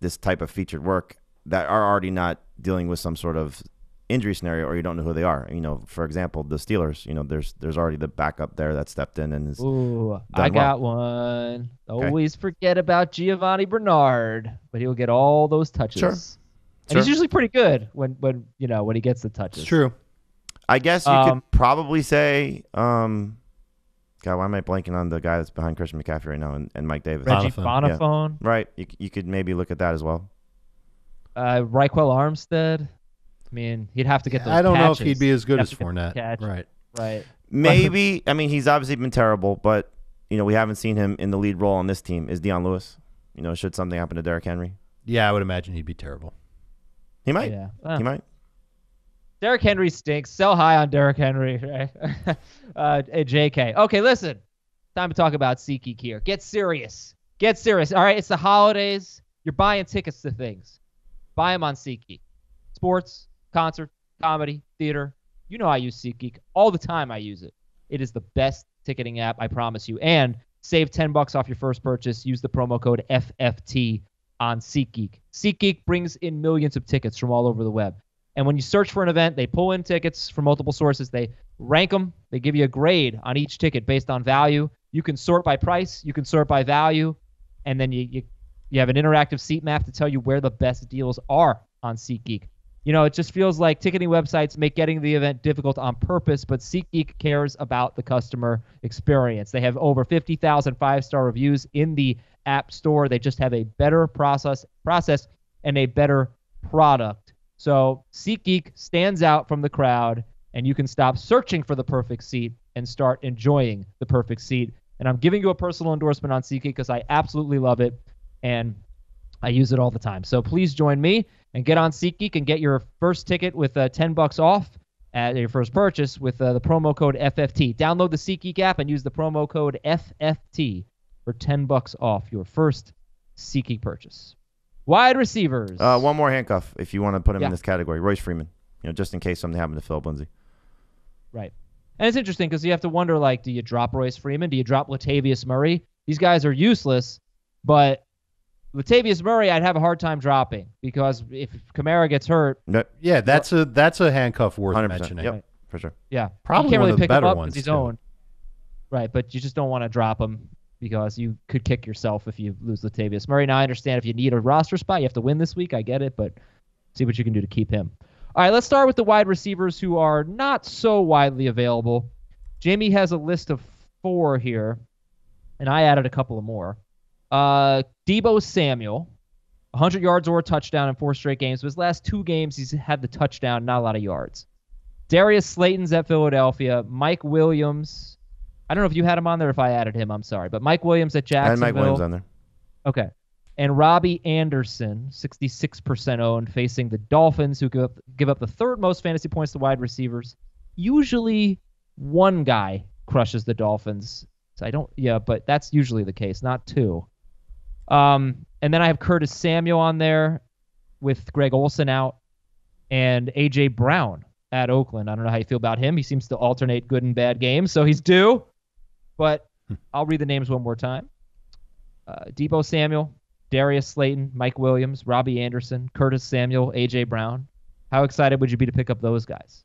this type of featured work that are already not dealing with some sort of injury scenario or you don't know who they are. You know, for example, the Steelers, you know, there's there's already the backup there that stepped in and is Ooh, I got well. one. Okay. Always forget about Giovanni Bernard, but he'll get all those touches. Sure. And sure. he's usually pretty good when, when, you know, when he gets the touches. It's true. I guess you um, could probably say um, – God, why am I blanking on the guy that's behind Christian McCaffrey right now and, and Mike Davis? Reggie Bonifon. Bonifon. Yeah. Right. You, you could maybe look at that as well. Uh, Raquel Armstead. I mean, he'd have to get those I don't catches. know if he'd be as good as Fournette. Right. Right. Maybe. I mean, he's obviously been terrible, but, you know, we haven't seen him in the lead role on this team. Is Deion Lewis? You know, should something happen to Derrick Henry? Yeah, I would imagine he'd be terrible. He might. Yeah. Well. He might. Derrick Henry stinks. Sell high on Derrick Henry. Right? uh, J K. Okay, listen. Time to talk about SeatGeek here. Get serious. Get serious. All right, it's the holidays. You're buying tickets to things. Buy them on SeatGeek. Sports, concert, comedy, theater. You know I use SeatGeek. All the time I use it. It is the best ticketing app, I promise you. And save ten bucks off your first purchase. Use the promo code F F T on SeatGeek. SeatGeek brings in millions of tickets from all over the web. And when you search for an event, they pull in tickets from multiple sources. They rank them. They give you a grade on each ticket based on value. You can sort by price. You can sort by value. And then you you, you have an interactive seat map to tell you where the best deals are on SeatGeek. You know, it just feels like ticketing websites make getting the event difficult on purpose, but SeatGeek cares about the customer experience. They have over fifty thousand five-star reviews in the App Store. They just have a better process, process and a better product. So SeatGeek stands out from the crowd, and you can stop searching for the perfect seat and start enjoying the perfect seat. And I'm giving you a personal endorsement on SeatGeek because I absolutely love it, and I use it all the time. So please join me and get on SeatGeek and get your first ticket with uh, ten bucks off at your first purchase with uh, the promo code F F T. Download the SeatGeek app and use the promo code F F T for ten bucks off your first SeatGeek purchase. Wide receivers. Uh, one more handcuff if you want to put him yeah. in this category. Royce Freeman, you know, just in case something happened to Philip Lindsay. Right. And it's interesting because you have to wonder, like, do you drop Royce Freeman? Do you drop Latavius Murray? These guys are useless, but Latavius Murray, I'd have a hard time dropping because if Kamara gets hurt, no, yeah, that's a that's a handcuff worth one hundred percent mentioning. Yep, for sure. Yeah, probably you can't really pick him up because he's owned, right? But you just don't want to drop him because you could kick yourself if you lose Latavius Murray. Now I understand if you need a roster spot, you have to win this week. I get it, but see what you can do to keep him. All right, let's start with the wide receivers who are not so widely available. Jamie has a list of four here, and I added a couple of more. Uh, Deebo Samuel, one hundred yards or a touchdown in four straight games. But his last two games, he's had the touchdown, not a lot of yards. Darius Slayton's at Philadelphia. Mike Williams. I don't know if you had him on there or if I added him. I'm sorry. But Mike Williams at Jacksonville. I had Mike Williams on there. Okay. And Robbie Anderson, sixty-six percent owned, facing the Dolphins, who give up, give up the third most fantasy points to wide receivers. Usually one guy crushes the Dolphins. So I don't, yeah, but that's usually the case, not two. Um, and then I have Curtis Samuel on there with Greg Olsen out and A J. Brown at Oakland. I don't know how you feel about him. He seems to alternate good and bad games, so he's due. But I'll read the names one more time. Uh, Deebo Samuel, Darius Slayton, Mike Williams, Robbie Anderson, Curtis Samuel, A J. Brown. How excited would you be to pick up those guys?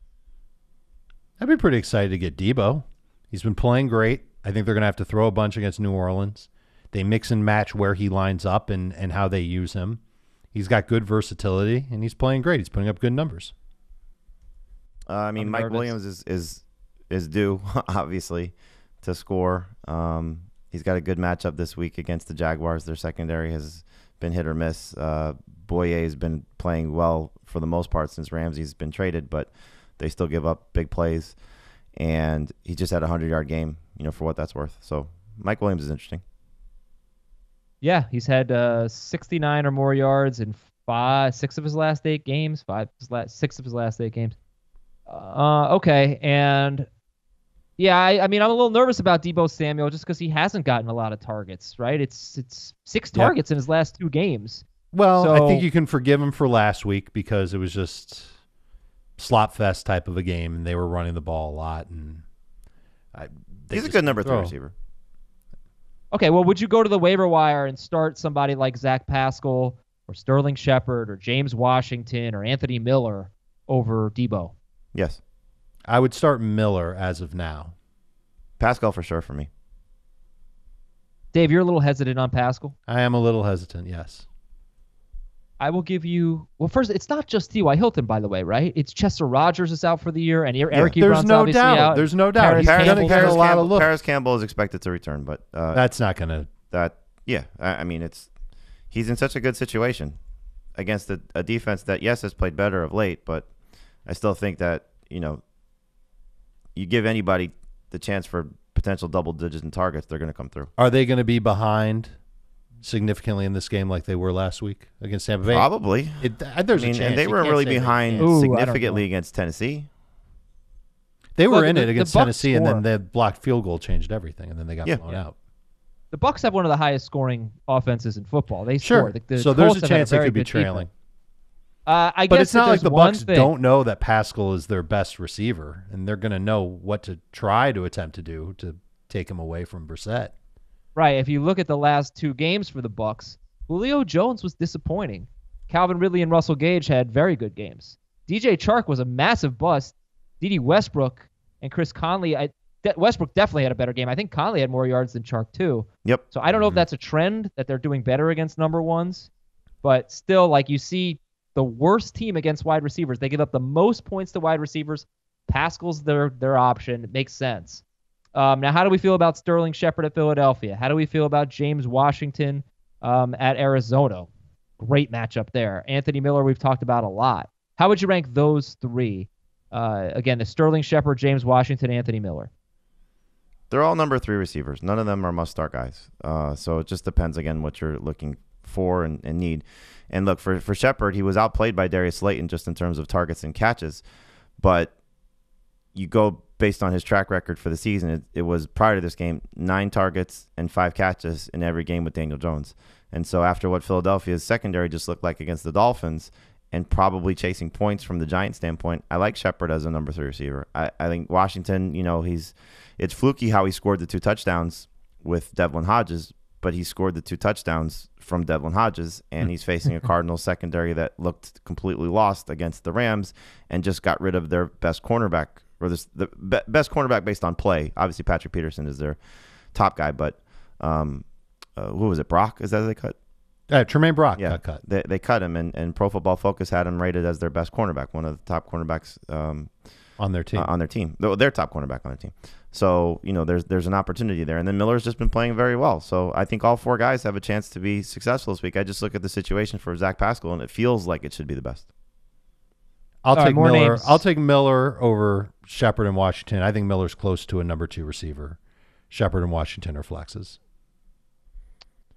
I'd be pretty excited to get Deebo. He's been playing great. I think they're going to have to throw a bunch against New Orleans. They mix and match where he lines up and, and how they use him. He's got good versatility, and he's playing great. He's putting up good numbers. Uh, I mean, I'm Mike nervous. Williams is, is is due, obviously, to score. Um, he's got a good matchup this week against the Jaguars. Their secondary has been hit or miss. Uh, Boye has been playing well for the most part since Ramsey's been traded, but they still give up big plays. And he just had a hundred-yard game, you know, for what that's worth. So Mike Williams is interesting. Yeah, he's had uh, sixty-nine or more yards in five, six of his last eight games. Five, six of his last eight games. Uh, okay, and yeah, I, I mean, I'm a little nervous about Deebo Samuel just because he hasn't gotten a lot of targets, right? It's it's six yeah. targets in his last two games. Well, so I think you can forgive him for last week because it was just slop fest type of a game, and they were running the ball a lot. And I, he's a good number three receiver. Okay, well, would you go to the waiver wire and start somebody like Zach Pascal or Sterling Shepard or James Washington or Anthony Miller over Deebo? Yes. I would start Miller as of now. Pascal for sure for me. Dave, you're a little hesitant on Pascal? I am a little hesitant, yes. I will give you... Well, first, it's not just T Y. Hilton, by the way, right? It's Chester Rogers is out for the year, and Eric yeah, Ebron's there's no obviously doubt. out. There's no doubt. Paris, Paris, Campbell, Paris, Campbell, Campbell, look. Paris Campbell is expected to return, but... Uh, That's not going to... That Yeah, I, I mean, it's he's in such a good situation against a, a defense that, yes, has played better of late, but I still think that, you know, you give anybody the chance for potential double digits and targets, they're going to come through. Are they going to be behind... significantly in this game like they were last week against Tampa Bay? Probably. It, there's I mean, a chance. And they were really behind Ooh, significantly against Tennessee. They were Look, in the, it against Tennessee, score. and then the blocked field goal changed everything, and then they got yeah. blown yeah. out. The Bucs have one of the highest scoring offenses in football. They sure. score. The, the so there's a chance a they could be trailing. Uh, I but guess it's not like the Bucs thing. don't know that Pascal is their best receiver, and they're going to know what to try to attempt to do to take him away from Brissett. Right. If you look at the last two games for the Bucs, Julio Jones was disappointing. Calvin Ridley and Russell Gage had very good games. D J Chark was a massive bust. Dede Westbrook and Chris Conley. I, De- Westbrook definitely had a better game. I think Conley had more yards than Chark, too. Yep. So I don't know mm-hmm. if that's a trend that they're doing better against number ones. But still, like, you see the worst team against wide receivers. They give up the most points to wide receivers. Pascal's their, their option. It makes sense. Um, now, how do we feel about Sterling Shepard at Philadelphia? How do we feel about James Washington um, at Arizona? Great matchup there. Anthony Miller, we've talked about a lot. How would you rank those three? Uh, again, the Sterling Shepard, James Washington, Anthony Miller. They're all number three receivers. None of them are must-start guys. Uh, so it just depends, again, what you're looking for and, and need. And look, for, for Shepard, he was outplayed by Darius Slayton just in terms of targets and catches. But you go based on his track record for the season, it, it was prior to this game, nine targets and five catches in every game with Daniel Jones. And so after what Philadelphia's secondary just looked like against the Dolphins, and probably chasing points from the Giants' standpoint, I like Shepard as a number three receiver. I, I think Washington, you know, he's it's fluky how he scored the two touchdowns with Devlin Hodges, but he scored the two touchdowns from Devlin Hodges, and he's facing a Cardinals secondary that looked completely lost against the Rams and just got rid of their best cornerback, or this, the be, best cornerback based on play. Obviously, Patrick Peterson is their top guy, but um, uh, who was it, Brock? Is that who they cut? Uh, Tremaine Brock yeah, got cut. They, they cut him, and, and Pro Football Focus had him rated as their best cornerback, one of the top cornerbacks um, on their team. Uh, on their team, their top cornerback on their team. So you know, there's there's an opportunity there, and then Miller's just been playing very well. So I think all four guys have a chance to be successful this week. I just look at the situation for Zach Pascal, and it feels like it should be the best. I'll all take right, Miller. Names. I'll take Miller over Shepard and Washington. I think Miller's close to a number two receiver. Shepard and Washington are flexes.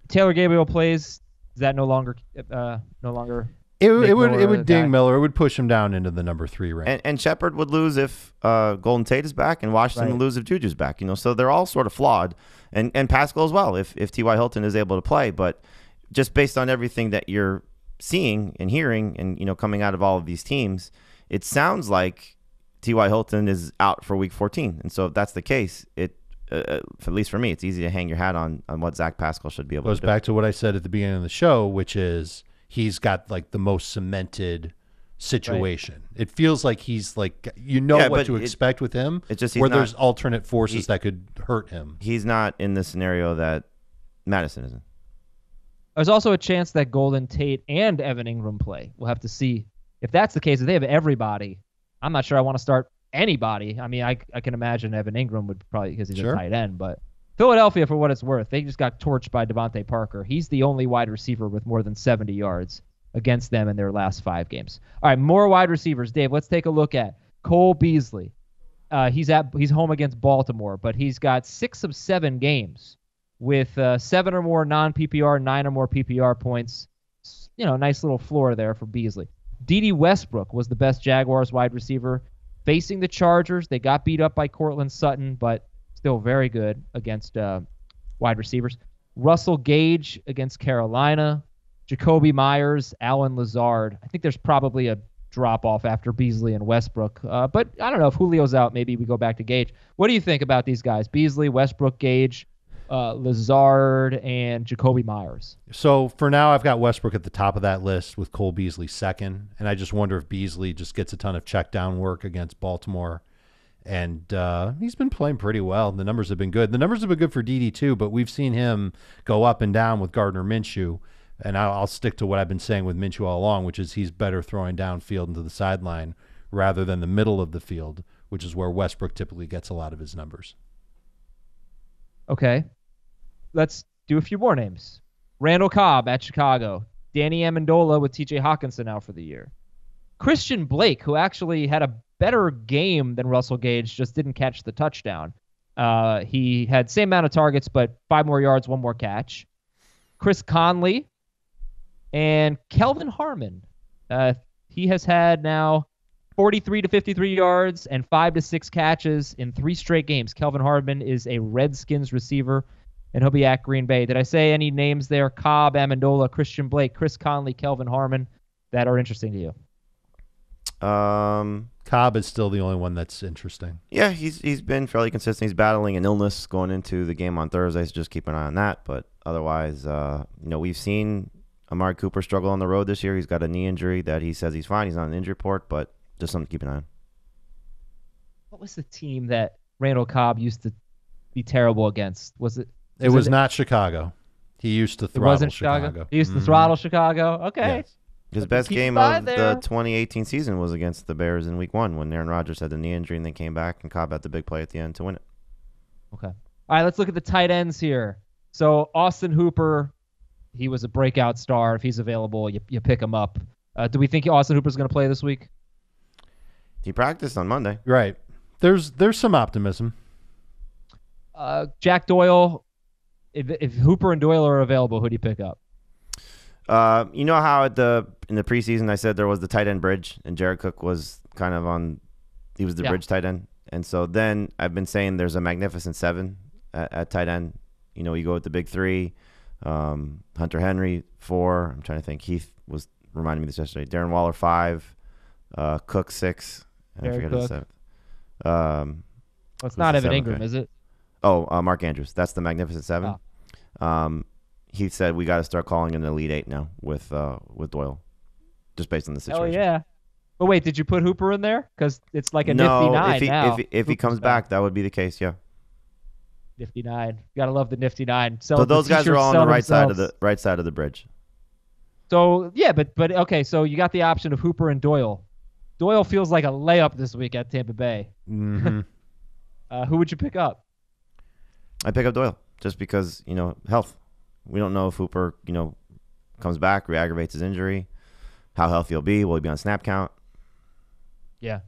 Taylor Gabriel plays. Is that no longer, uh, no longer? It, it would, Miller it would ding guy? Miller. It would push him down into the number three rank. And, and Shepard would lose if uh, Golden Tate is back, and Washington right. would lose if Juju's back. You know, so they're all sort of flawed, and and Pascal as well. If if T Y. Hilton is able to play, but just based on everything that you're seeing and hearing, and you know, coming out of all of these teams, it sounds like T Y. Hilton is out for Week fourteen. And so if that's the case, it. Uh, at least for me, it's easy to hang your hat on on what Zach Pascal should be able Goes to do. Goes back to what I said at the beginning of the show, which is he's got like the most cemented situation. Right. It feels like he's like, you know yeah, what to it, expect with him, it's just, where not, there's alternate forces he, that could hurt him. He's not in the scenario that Madison isn't. There's also a chance that Golden Tate and Evan Ingram play. We'll have to see. If that's the case, if they have everybody, I'm not sure I want to start anybody. I mean, I I can imagine Evan Ingram would probably, because he's sure. a tight end, but Philadelphia, for what it's worth, they just got torched by Devontae Parker. He's the only wide receiver with more than seventy yards against them in their last five games. All right, more wide receivers. Dave, let's take a look at Cole Beasley. Uh, he's at he's home against Baltimore, but he's got six of seven games with uh, seven or more non-P P R, nine or more P P R points. You know, nice little floor there for Beasley. Dede Westbrook was the best Jaguars wide receiver. Facing the Chargers, they got beat up by Cortland Sutton, but still very good against uh, wide receivers. Russell Gage against Carolina. Jacoby Myers, Allen Lazard. I think there's probably a drop-off after Beasley and Westbrook, uh, but I don't know. If Julio's out, maybe we go back to Gage. What do you think about these guys? Beasley, Westbrook, Gage, uh, Lazard, and Jacoby Myers. So for now, I've got Westbrook at the top of that list with Cole Beasley second. And I just wonder if Beasley just gets a ton of check down work against Baltimore. And uh, he's been playing pretty well. The numbers have been good. The numbers have been good for Dede too, but we've seen him go up and down with Gardner Minshew. And I'll, I'll stick to what I've been saying with Minshew all along, which is he's better throwing downfield into the sideline rather than the middle of the field, which is where Westbrook typically gets a lot of his numbers. Okay. Let's do a few more names. Randall Cobb at Chicago. Danny Amendola with T J Hockenson out for the year. Christian Blake, who actually had a better game than Russell Gage, just didn't catch the touchdown. Uh, he had same amount of targets, but five more yards, one more catch. Chris Conley and Kelvin Harmon. Uh, he has had now forty-three to fifty-three yards and five to six catches in three straight games. Kelvin Harmon is a Redskins receiver, and he'll be at Green Bay. Did I say any names there? Cobb, Amendola, Christian Blake, Chris Conley, Kelvin Harmon, that are interesting to you? Um, Cobb is still the only one that's interesting. Yeah, he's he's been fairly consistent. He's battling an illness going into the game on Thursday, so just keep an eye on that. But otherwise, uh, you know, we've seen Amari Cooper struggled on the road this year. He's got a knee injury that he says he's fine. He's not on the injury report, but just something to keep an eye on. What was the team that Randall Cobb used to be terrible against? Was it? Was it was it, not Chicago. He used to throttle it wasn't Chicago. Chicago. He used to mm-hmm. throttle Chicago. Okay. Yes. His best game of there. the twenty eighteen season was against the Bears in week one when Aaron Rodgers had the knee injury and then came back and Cobb had the big play at the end to win it. Okay. All right, let's look at the tight ends here. So Austin Hooper, he was a breakout star. If he's available, you, you pick him up. Uh, do we think Austin Hooper's going to play this week? He practiced on Monday. Right. There's there's some optimism. Uh, Jack Doyle, if, if Hooper and Doyle are available, who do you pick up? Uh, you know how at the in the preseason I said there was the tight end bridge, and Jared Cook was kind of on – he was the yeah. bridge tight end. And so then I've been saying there's a magnificent seven at, at tight end. You know, you go with the big three, um, Hunter Henry, four. I'm trying to think. Heath was reminding me this yesterday. Darren Waller, five. Uh, Cook, six. And I forget the seventh. Um, well, it's not Evan Ingram, guy? is it? Oh, uh, Mark Andrews. That's the magnificent seven. Oh. Um He said we got to start calling an elite eight now with uh, with Doyle, just based on the situation. Oh yeah, but wait, did you put Hooper in there? Because it's like a no, nifty nine if he, now. If, if he comes back, back, that would be the case. Yeah. Nifty nine, you gotta love the nifty nine. Sell, so those guys are all on the right themselves. side of the right side of the bridge. So yeah, but but okay, so you got the option of Hooper and Doyle. Doyle feels like a layup this week at Tampa Bay. Mm-hmm. uh, who would you pick up? I pick up Doyle just because you know health. We don't know if Hooper, you know, comes back, re-aggravates his injury, how healthy he'll be. Will he be on snap count? Yeah.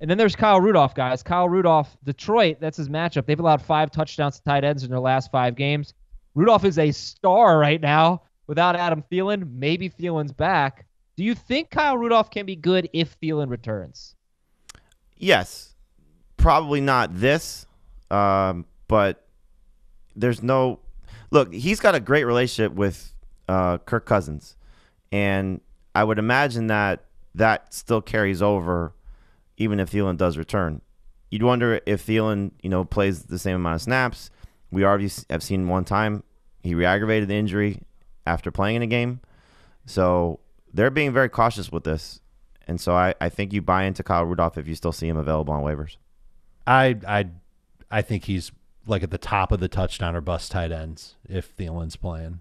And then there's Kyle Rudolph, guys. Kyle Rudolph, Detroit, that's his matchup. They've allowed five touchdowns to tight ends in their last five games. Rudolph is a star right now without Adam Thielen. Maybe Thielen's back. Do you think Kyle Rudolph can be good if Thielen returns? Yes. Probably not this, um, but there's no... Look, he's got a great relationship with uh, Kirk Cousins, and I would imagine that that still carries over even if Thielen does return. You'd wonder if Thielen, you know, plays the same amount of snaps. We already have seen one time he re-aggravated the injury after playing in a game. So they're being very cautious with this, and so I, I think you buy into Kyle Rudolph if you still see him available on waivers. I I, I think he's... like at the top of the touchdown or bust tight ends if Thielen's playing.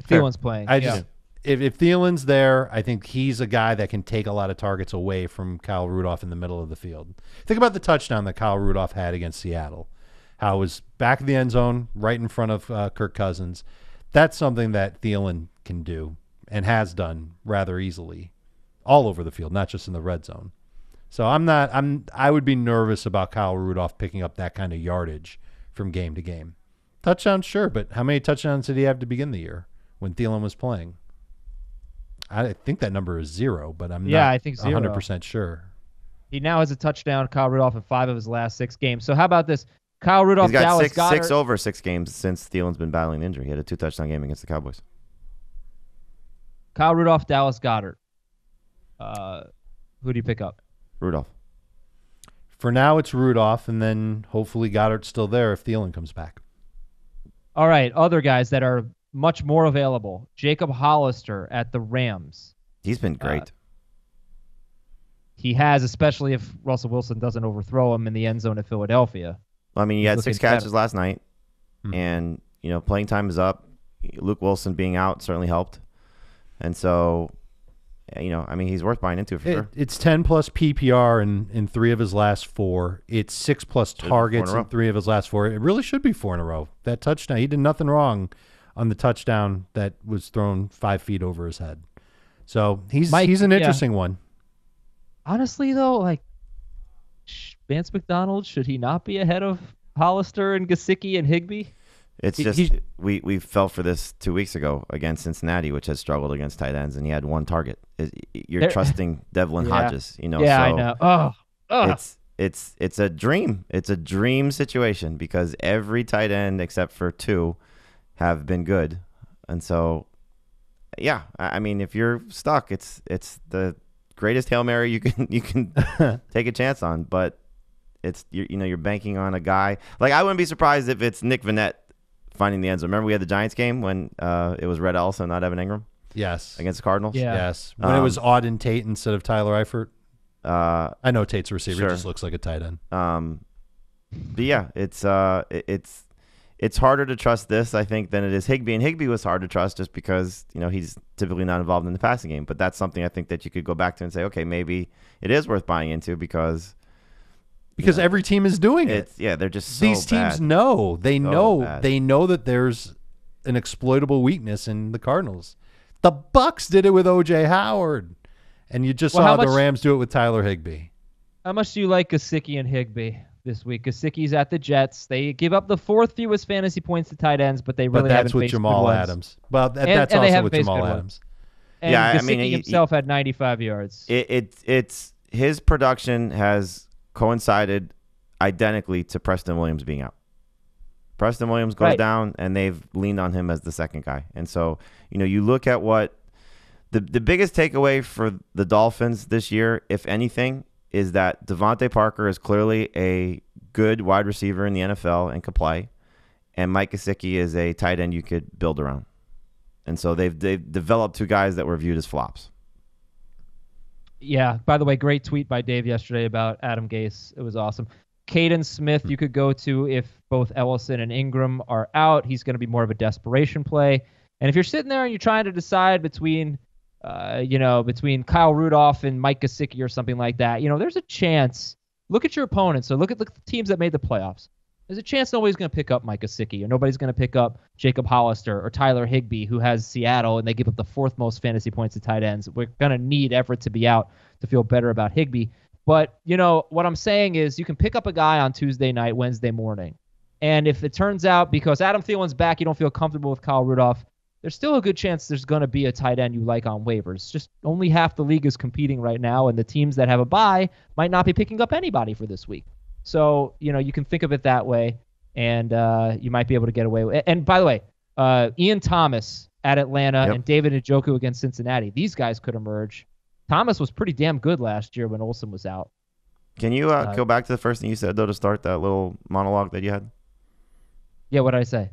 If Thielen's playing, I just yeah. if, if Thielen's there, I think he's a guy that can take a lot of targets away from Kyle Rudolph in the middle of the field. Think about the touchdown that Kyle Rudolph had against Seattle. How it was back of the end zone, right in front of uh, Kirk Cousins. That's something that Thielen can do and has done rather easily all over the field, not just in the red zone. So I'm not I'm I would be nervous about Kyle Rudolph picking up that kind of yardage from game to game. Touchdowns, sure, but how many touchdowns did he have to begin the year when Thielen was playing? I think that number is zero, but I'm yeah, not I think zero. one hundred percent sure. He now has a touchdown, Kyle Rudolph, in five of his last six games. So how about this? Kyle Rudolph, He's got Dallas six, Goddard. six over six games since Thielen's been battling injury. He had a two-touchdown game against the Cowboys. Kyle Rudolph, Dallas Goedert. Uh, who do you pick up? Rudolph. For now, it's Rudolph, and then hopefully Goddard's still there if Thielen comes back. All right, other guys that are much more available. Jacob Hollister at the Rams. He's been great. Uh, he has, especially if Russell Wilson doesn't overthrow him in the end zone at Philadelphia. Well, I mean, he He's had six catches better. last night, mm-hmm. and you know, playing time is up. Luke Wilson being out certainly helped, and so... You know, I mean, he's worth buying into for it, sure. It's ten plus P P R in, in three of his last four. It's six plus targets in, in three of his last four. It really should be four in a row. That touchdown, he did nothing wrong on the touchdown that was thrown five feet over his head. So he's Mike, he's an interesting yeah. one. Honestly, though, like Vance McDonald, should he not be ahead of Hollister and Gesicki and Higbee? It's just he, we, we fell for this two weeks ago against Cincinnati, which has struggled against tight ends, and he had one target. You're trusting Devlin yeah. Hodges, you know. Yeah, so I know. Oh, oh. It's it's it's a dream. It's a dream situation because every tight end except for two have been good, and so yeah. I mean, if you're stuck, it's it's the greatest Hail Mary you can you can take a chance on, but it's you, you know you're banking on a guy like I wouldn't be surprised if it's Nick Vannett finding the end zone. Remember we had the Giants game when uh, it was Red Ellis and not Evan Ingram? Yes. Against the Cardinals? Yeah. Yes. When um, it was Auden Tate instead of Tyler Eifert. Uh, I know Tate's receiver sure. just looks like a tight end. Um, but yeah, it's uh, it, it's it's harder to trust this, I think, than it is Higbee. And Higbee was hard to trust just because, you know, he's typically not involved in the passing game. But that's something I think that you could go back to and say, okay, maybe it is worth buying into because because know, every team is doing it. Yeah, they're just so these bad. teams know they so know bad. they know that there's an exploitable weakness in the Cardinals. The Bucks did it with O J Howard. And you just well, saw how much, the Rams do it with Tyler Higbee. How much do you like Gesicki and Higbee this week? Gesicki's at the Jets. They give up the fourth fewest fantasy points to tight ends, but they really but haven't faced good ones. Well, that, and, that's and also with Jamal Adams. And yeah, Gesicki I mean, he, himself he, had ninety-five yards. It, it it's his production has coincided identically to Preston Williams being out. Preston Williams goes right. down, and they've leaned on him as the second guy. And so, you know, you look at what. The the biggest takeaway for the Dolphins this year, if anything, is that Devontae Parker is clearly a good wide receiver in the N F L and could play, and Mike Gesicki is a tight end you could build around. And so they've, they've developed two guys that were viewed as flops. Yeah. By the way, great tweet by Dave yesterday about Adam Gase. It was awesome. Caden Smith you could go to if both Ellison and Ingram are out. He's going to be more of a desperation play. And if you're sitting there and you're trying to decide between... Uh, you know, between Kyle Rudolph and Mike Gesicki or something like that, you know, there's a chance. Look at your opponents. So look at the teams that made the playoffs. There's a chance nobody's going to pick up Mike Gesicki or nobody's going to pick up Jacob Hollister or Tyler Higbee, who has Seattle, and they give up the fourth most fantasy points to tight ends. We're going to need Everett to be out to feel better about Higbee. But, you know, what I'm saying is you can pick up a guy on Tuesday night, Wednesday morning. And if it turns out, because Adam Thielen's back, you don't feel comfortable with Kyle Rudolph, there's still a good chance there's going to be a tight end you like on waivers. Just only half the league is competing right now, and the teams that have a bye might not be picking up anybody for this week. So, you know, you can think of it that way, and uh, you might be able to get away with it. And by the way, uh, Ian Thomas at Atlanta yep. and David Njoku against Cincinnati, these guys could emerge. Thomas was pretty damn good last year when Olsen was out. Can you uh, uh, go back to the first thing you said, though, to start that little monologue that you had? Yeah, what did I say?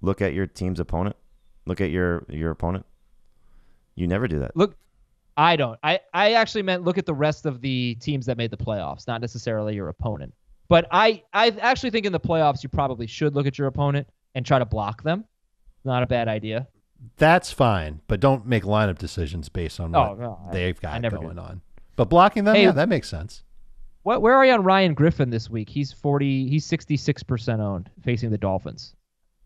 Look at your team's opponent. Look at your, your opponent. You never do that. Look, I don't. I, I actually meant look at the rest of the teams that made the playoffs, not necessarily your opponent. But I, I actually think in the playoffs you probably should look at your opponent and try to block them. Not a bad idea. That's fine, but don't make lineup decisions based on what oh, no, they've got going do. on. But blocking them, hey, yeah, that makes sense. What? Where are you on Ryan Griffin this week? He's forty. He's sixty-six percent owned facing the Dolphins.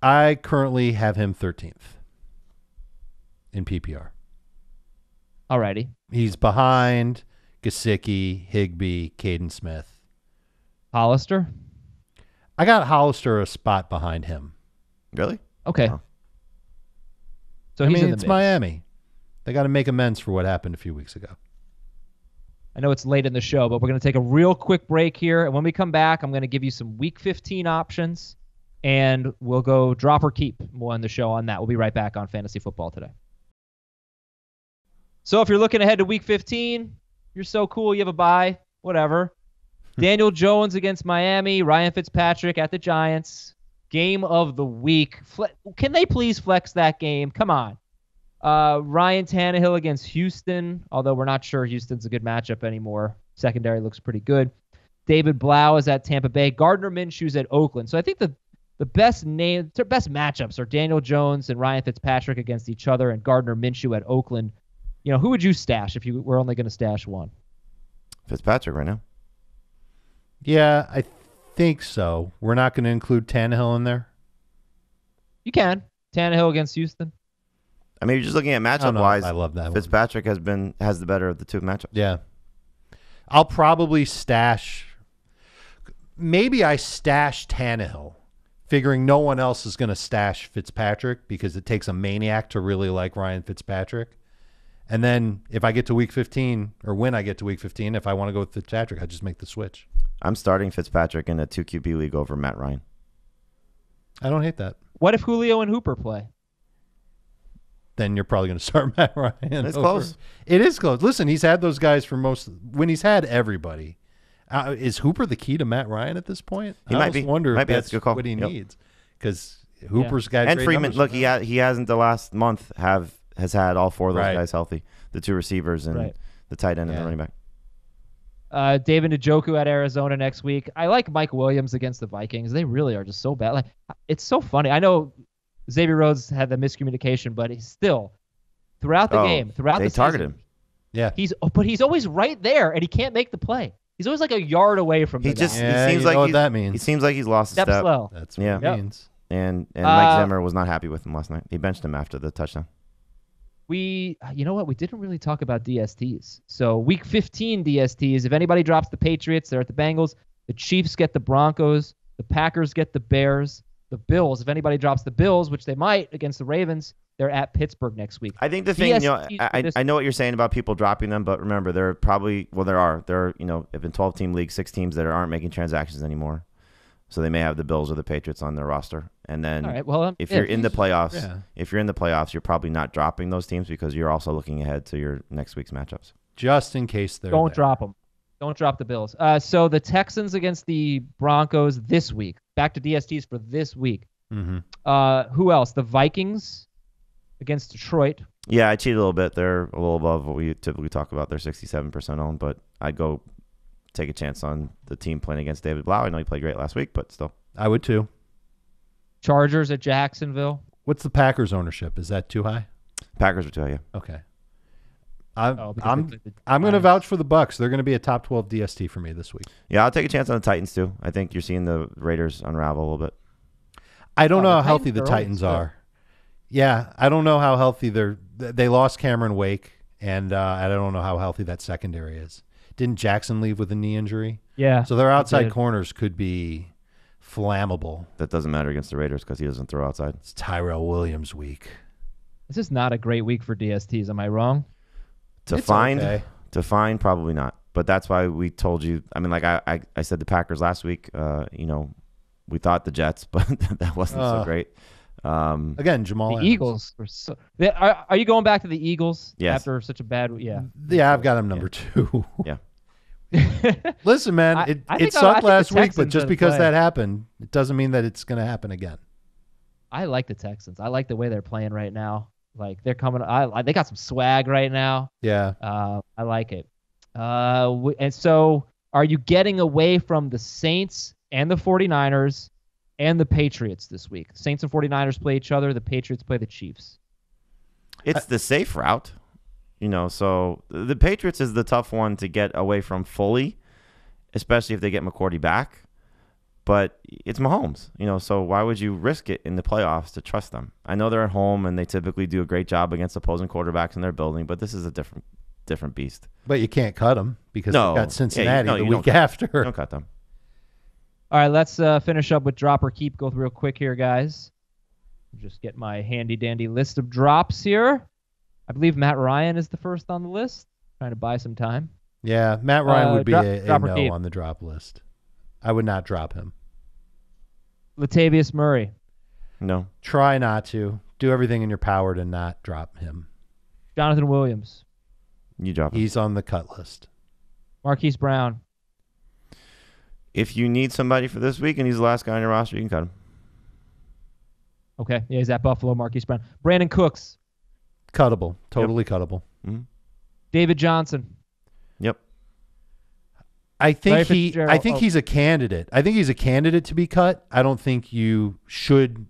I currently have him thirteenth. In P P R. Alrighty. He's behind Gesicki, Higbee, Caden Smith. Hollister? I got Hollister a spot behind him. Really? Okay. Oh. So I he's mean, in the it's mix. Miami. They got to make amends for what happened a few weeks ago. I know it's late in the show, but we're going to take a real quick break here. And when we come back, I'm going to give you some week fifteen options. And we'll go drop or keep. We'll end the show on that. We'll be right back on Fantasy Football Today. So if you're looking ahead to week fifteen, you're so cool, you have a bye, whatever. Daniel Jones against Miami, Ryan Fitzpatrick at the Giants. Game of the week. Fle- Can they please flex that game? Come on. Uh, Ryan Tannehill against Houston, although we're not sure Houston's a good matchup anymore. Secondary looks pretty good. David Blough is at Tampa Bay. Gardner Minshew's at Oakland. So I think the The best name, best matchups are Daniel Jones and Ryan Fitzpatrick against each other and Gardner Minshew at Oakland. You know, who would you stash if you were only going to stash one? Fitzpatrick right now. Yeah, I think so. We're not going to include Tannehill in there? You can. Tannehill against Houston. I mean, you're just looking at matchup-wise. I, I love that Fitzpatrick one. has been has the better of the two matchups. Yeah. I'll probably stash... Maybe I stash Tannehill. Figuring no one else is going to stash Fitzpatrick because it takes a maniac to really like Ryan Fitzpatrick. And then if I get to week fifteen, or when I get to week fifteen, if I want to go with Fitzpatrick, I just make the switch. I'm starting Fitzpatrick in a two Q B league over Matt Ryan. I don't hate that. What if Julio and Hooper play? Then you're probably going to start Matt Ryan. It's over. Close. It is close. Listen, he's had those guys for most, when he's had everybody. Uh, is Hooper the key to Matt Ryan at this point? He I might be. Wonder might if be. That's, that's a good call. What he yep. needs because Hooper's yeah. got and Freeman. Look, he ha- he hasn't the last month have has had all four of those right. guys healthy, the two receivers and right. the tight end yeah. and the running back. Uh, David Njoku at Arizona next week. I like Mike Williams against the Vikings. They really are just so bad. Like, it's so funny. I know Xavier Rhodes had the miscommunication, but he's still throughout the oh, game, throughout the season, they target him. Yeah, he's oh, but he's always right there, and he can't make the play. He's always like a yard away from. He the just yeah, he seems you like know what that means. He seans like he's lost step. step. Slow. That's what yeah. it yep. means. And and Mike uh, Zimmer was not happy with him last night. He benched him after the touchdown. We, you know what? We didn't really talk about D S Ts. So week fifteen D S Ts, if anybody drops the Patriots, they're at the Bengals. The Chiefs get the Broncos. The Packers get the Bears. The Bills, if anybody drops the Bills, which they might against the Ravens, they're at Pittsburgh next week. I think the thing, you know, I, I know what you're saying about people dropping them, but remember, there are probably, well, there are, there are, you know, if in twelve-team leagues, six teams that aren't making transactions anymore. So they may have the Bills or the Patriots on their roster. And then right, well, um, if yeah, you're in the playoffs, yeah. if you're in the playoffs, you're probably not dropping those teams because you're also looking ahead to your next week's matchups. Just in case they're Don't there. drop them. Don't drop the Bills. Uh, so the Texans against the Broncos this week. Back to D S Ts for this week. Mm-hmm. Uh, who else? The Vikings against Detroit. Yeah, I cheated a little bit. They're a little above what we typically talk about. They're sixty-seven percent owned, but I'd go take a chance on the team playing against David Blough. I know he played great last week, but still. I would too. Chargers at Jacksonville. What's the Packers ownership? Is that too high? Packers are too high, yeah. Okay. I'm oh, I'm, I'm going to vouch for the Bucs. They're going to be a top twelve D S T for me this week. Yeah, I'll take a chance on the Titans too. I think you're seeing the Raiders unravel a little bit. I don't oh, know how healthy the Titans are. Yeah, I don't know how healthy they're. They lost Cameron Wake, and uh, I don't know how healthy that secondary is. Didn't Jackson leave with a knee injury? Yeah. So their outside corners could be flammable. That doesn't matter against the Raiders because he doesn't throw outside. It's Tyrell Williams week. This is not a great week for D S Ts. Am I wrong? To it's find, okay. to find, probably not. But that's why we told you. I mean, like I, I, I said the Packers last week. Uh, you know, we thought the Jets, but that wasn't uh, so great. Um, again, Jamal. The Adams. Eagles. Were so, they, are, are you going back to the Eagles yes. after such a bad? Yeah. Yeah, I've got them number yeah. two. Yeah. Listen, man, I, it, I it sucked I, I last week, but just because play. that happened, it doesn't mean that it's going to happen again. I like the Texans. I like the way they're playing right now. Like they're coming, I, I they got some swag right now. Yeah, uh, I like it. Uh, we, and so, are you getting away from the Saints and the 49ers and the Patriots this week? Saints and 49ers play each other. The Patriots play the Chiefs. It's uh, the safe route, you know. So the Patriots is the tough one to get away from fully, especially if they get McCourty back. But it's Mahomes, you know, so why would you risk it in the playoffs to trust them? I know they're at home, and they typically do a great job against opposing quarterbacks in their building, but this is a different different beast. But you can't cut them because no. they've got Cincinnati yeah, you, no, the week after. Cut don't cut them. All right, let's uh, finish up with drop or keep. Go through real quick here, guys. Just get my handy-dandy list of drops here. I believe Matt Ryan is the first on the list. Trying to buy some time. Yeah, Matt Ryan uh, would be drop, a, drop a no keep. on the drop list. I would not drop him. Latavius Murray. No. Try not to. Do everything in your power to not drop him. Jonathan Williams. You drop him. He's on the cut list. Marquise Brown. If you need somebody for this week and he's the last guy on your roster, you can cut him. Okay. Yeah, he's at Buffalo, Marquise Brown. Brandon Cooks. Cuttable. Totally yep. cuttable. Mm-hmm. David Johnson. Yep. I think he. I think oh. he's a candidate. I think he's a candidate to be cut. I don't think you should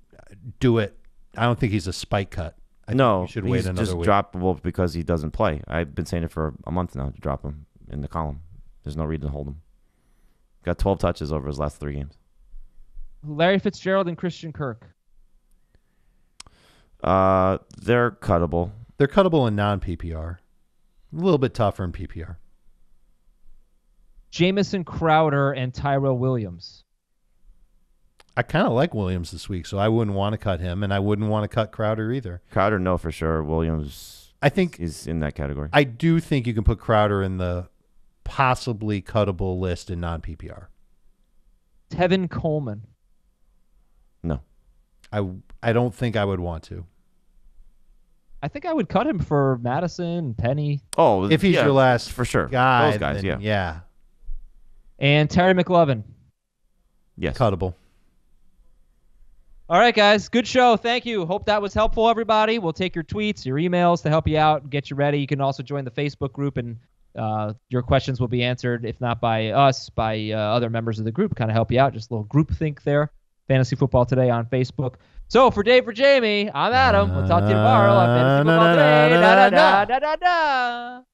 do it. I don't think he's a spike cut. I no, think you should wait he's another just week. Droppable because he doesn't play. I've been saying it for a month now to drop him in the column. There's no reason to hold him. Got twelve touches over his last three games. Larry Fitzgerald and Christian Kirk. Uh, they're cuttable. They're cuttable in non-P P R. A little bit tougher in P P R. Jamison Crowder and Tyrell Williams. I kind of like Williams this week, so I wouldn't want to cut him, and I wouldn't want to cut Crowder either. Crowder, no, for sure. Williams I think is in that category. I do think you can put Crowder in the possibly cuttable list in non-P P R. Tevin Coleman. No. I, I don't think I would want to. I think I would cut him for Madison, Penny. Oh, if he's yeah, your last for sure. guy. Those guys, then, yeah. Yeah. And Terry McLovin. Yes. Cuttable. All right, guys. Good show. Thank you. Hope that was helpful, everybody. We'll take your tweets, your emails to help you out, get you ready. You can also join the Facebook group, and uh, your questions will be answered, if not by us, by uh, other members of the group. Kind of help you out. Just a little group think there. Fantasy Football Today on Facebook. So for Dave, for Jamie, I'm Adam. We'll talk to you tomorrow on Fantasy Football Today. Da, da, da, da, da, da.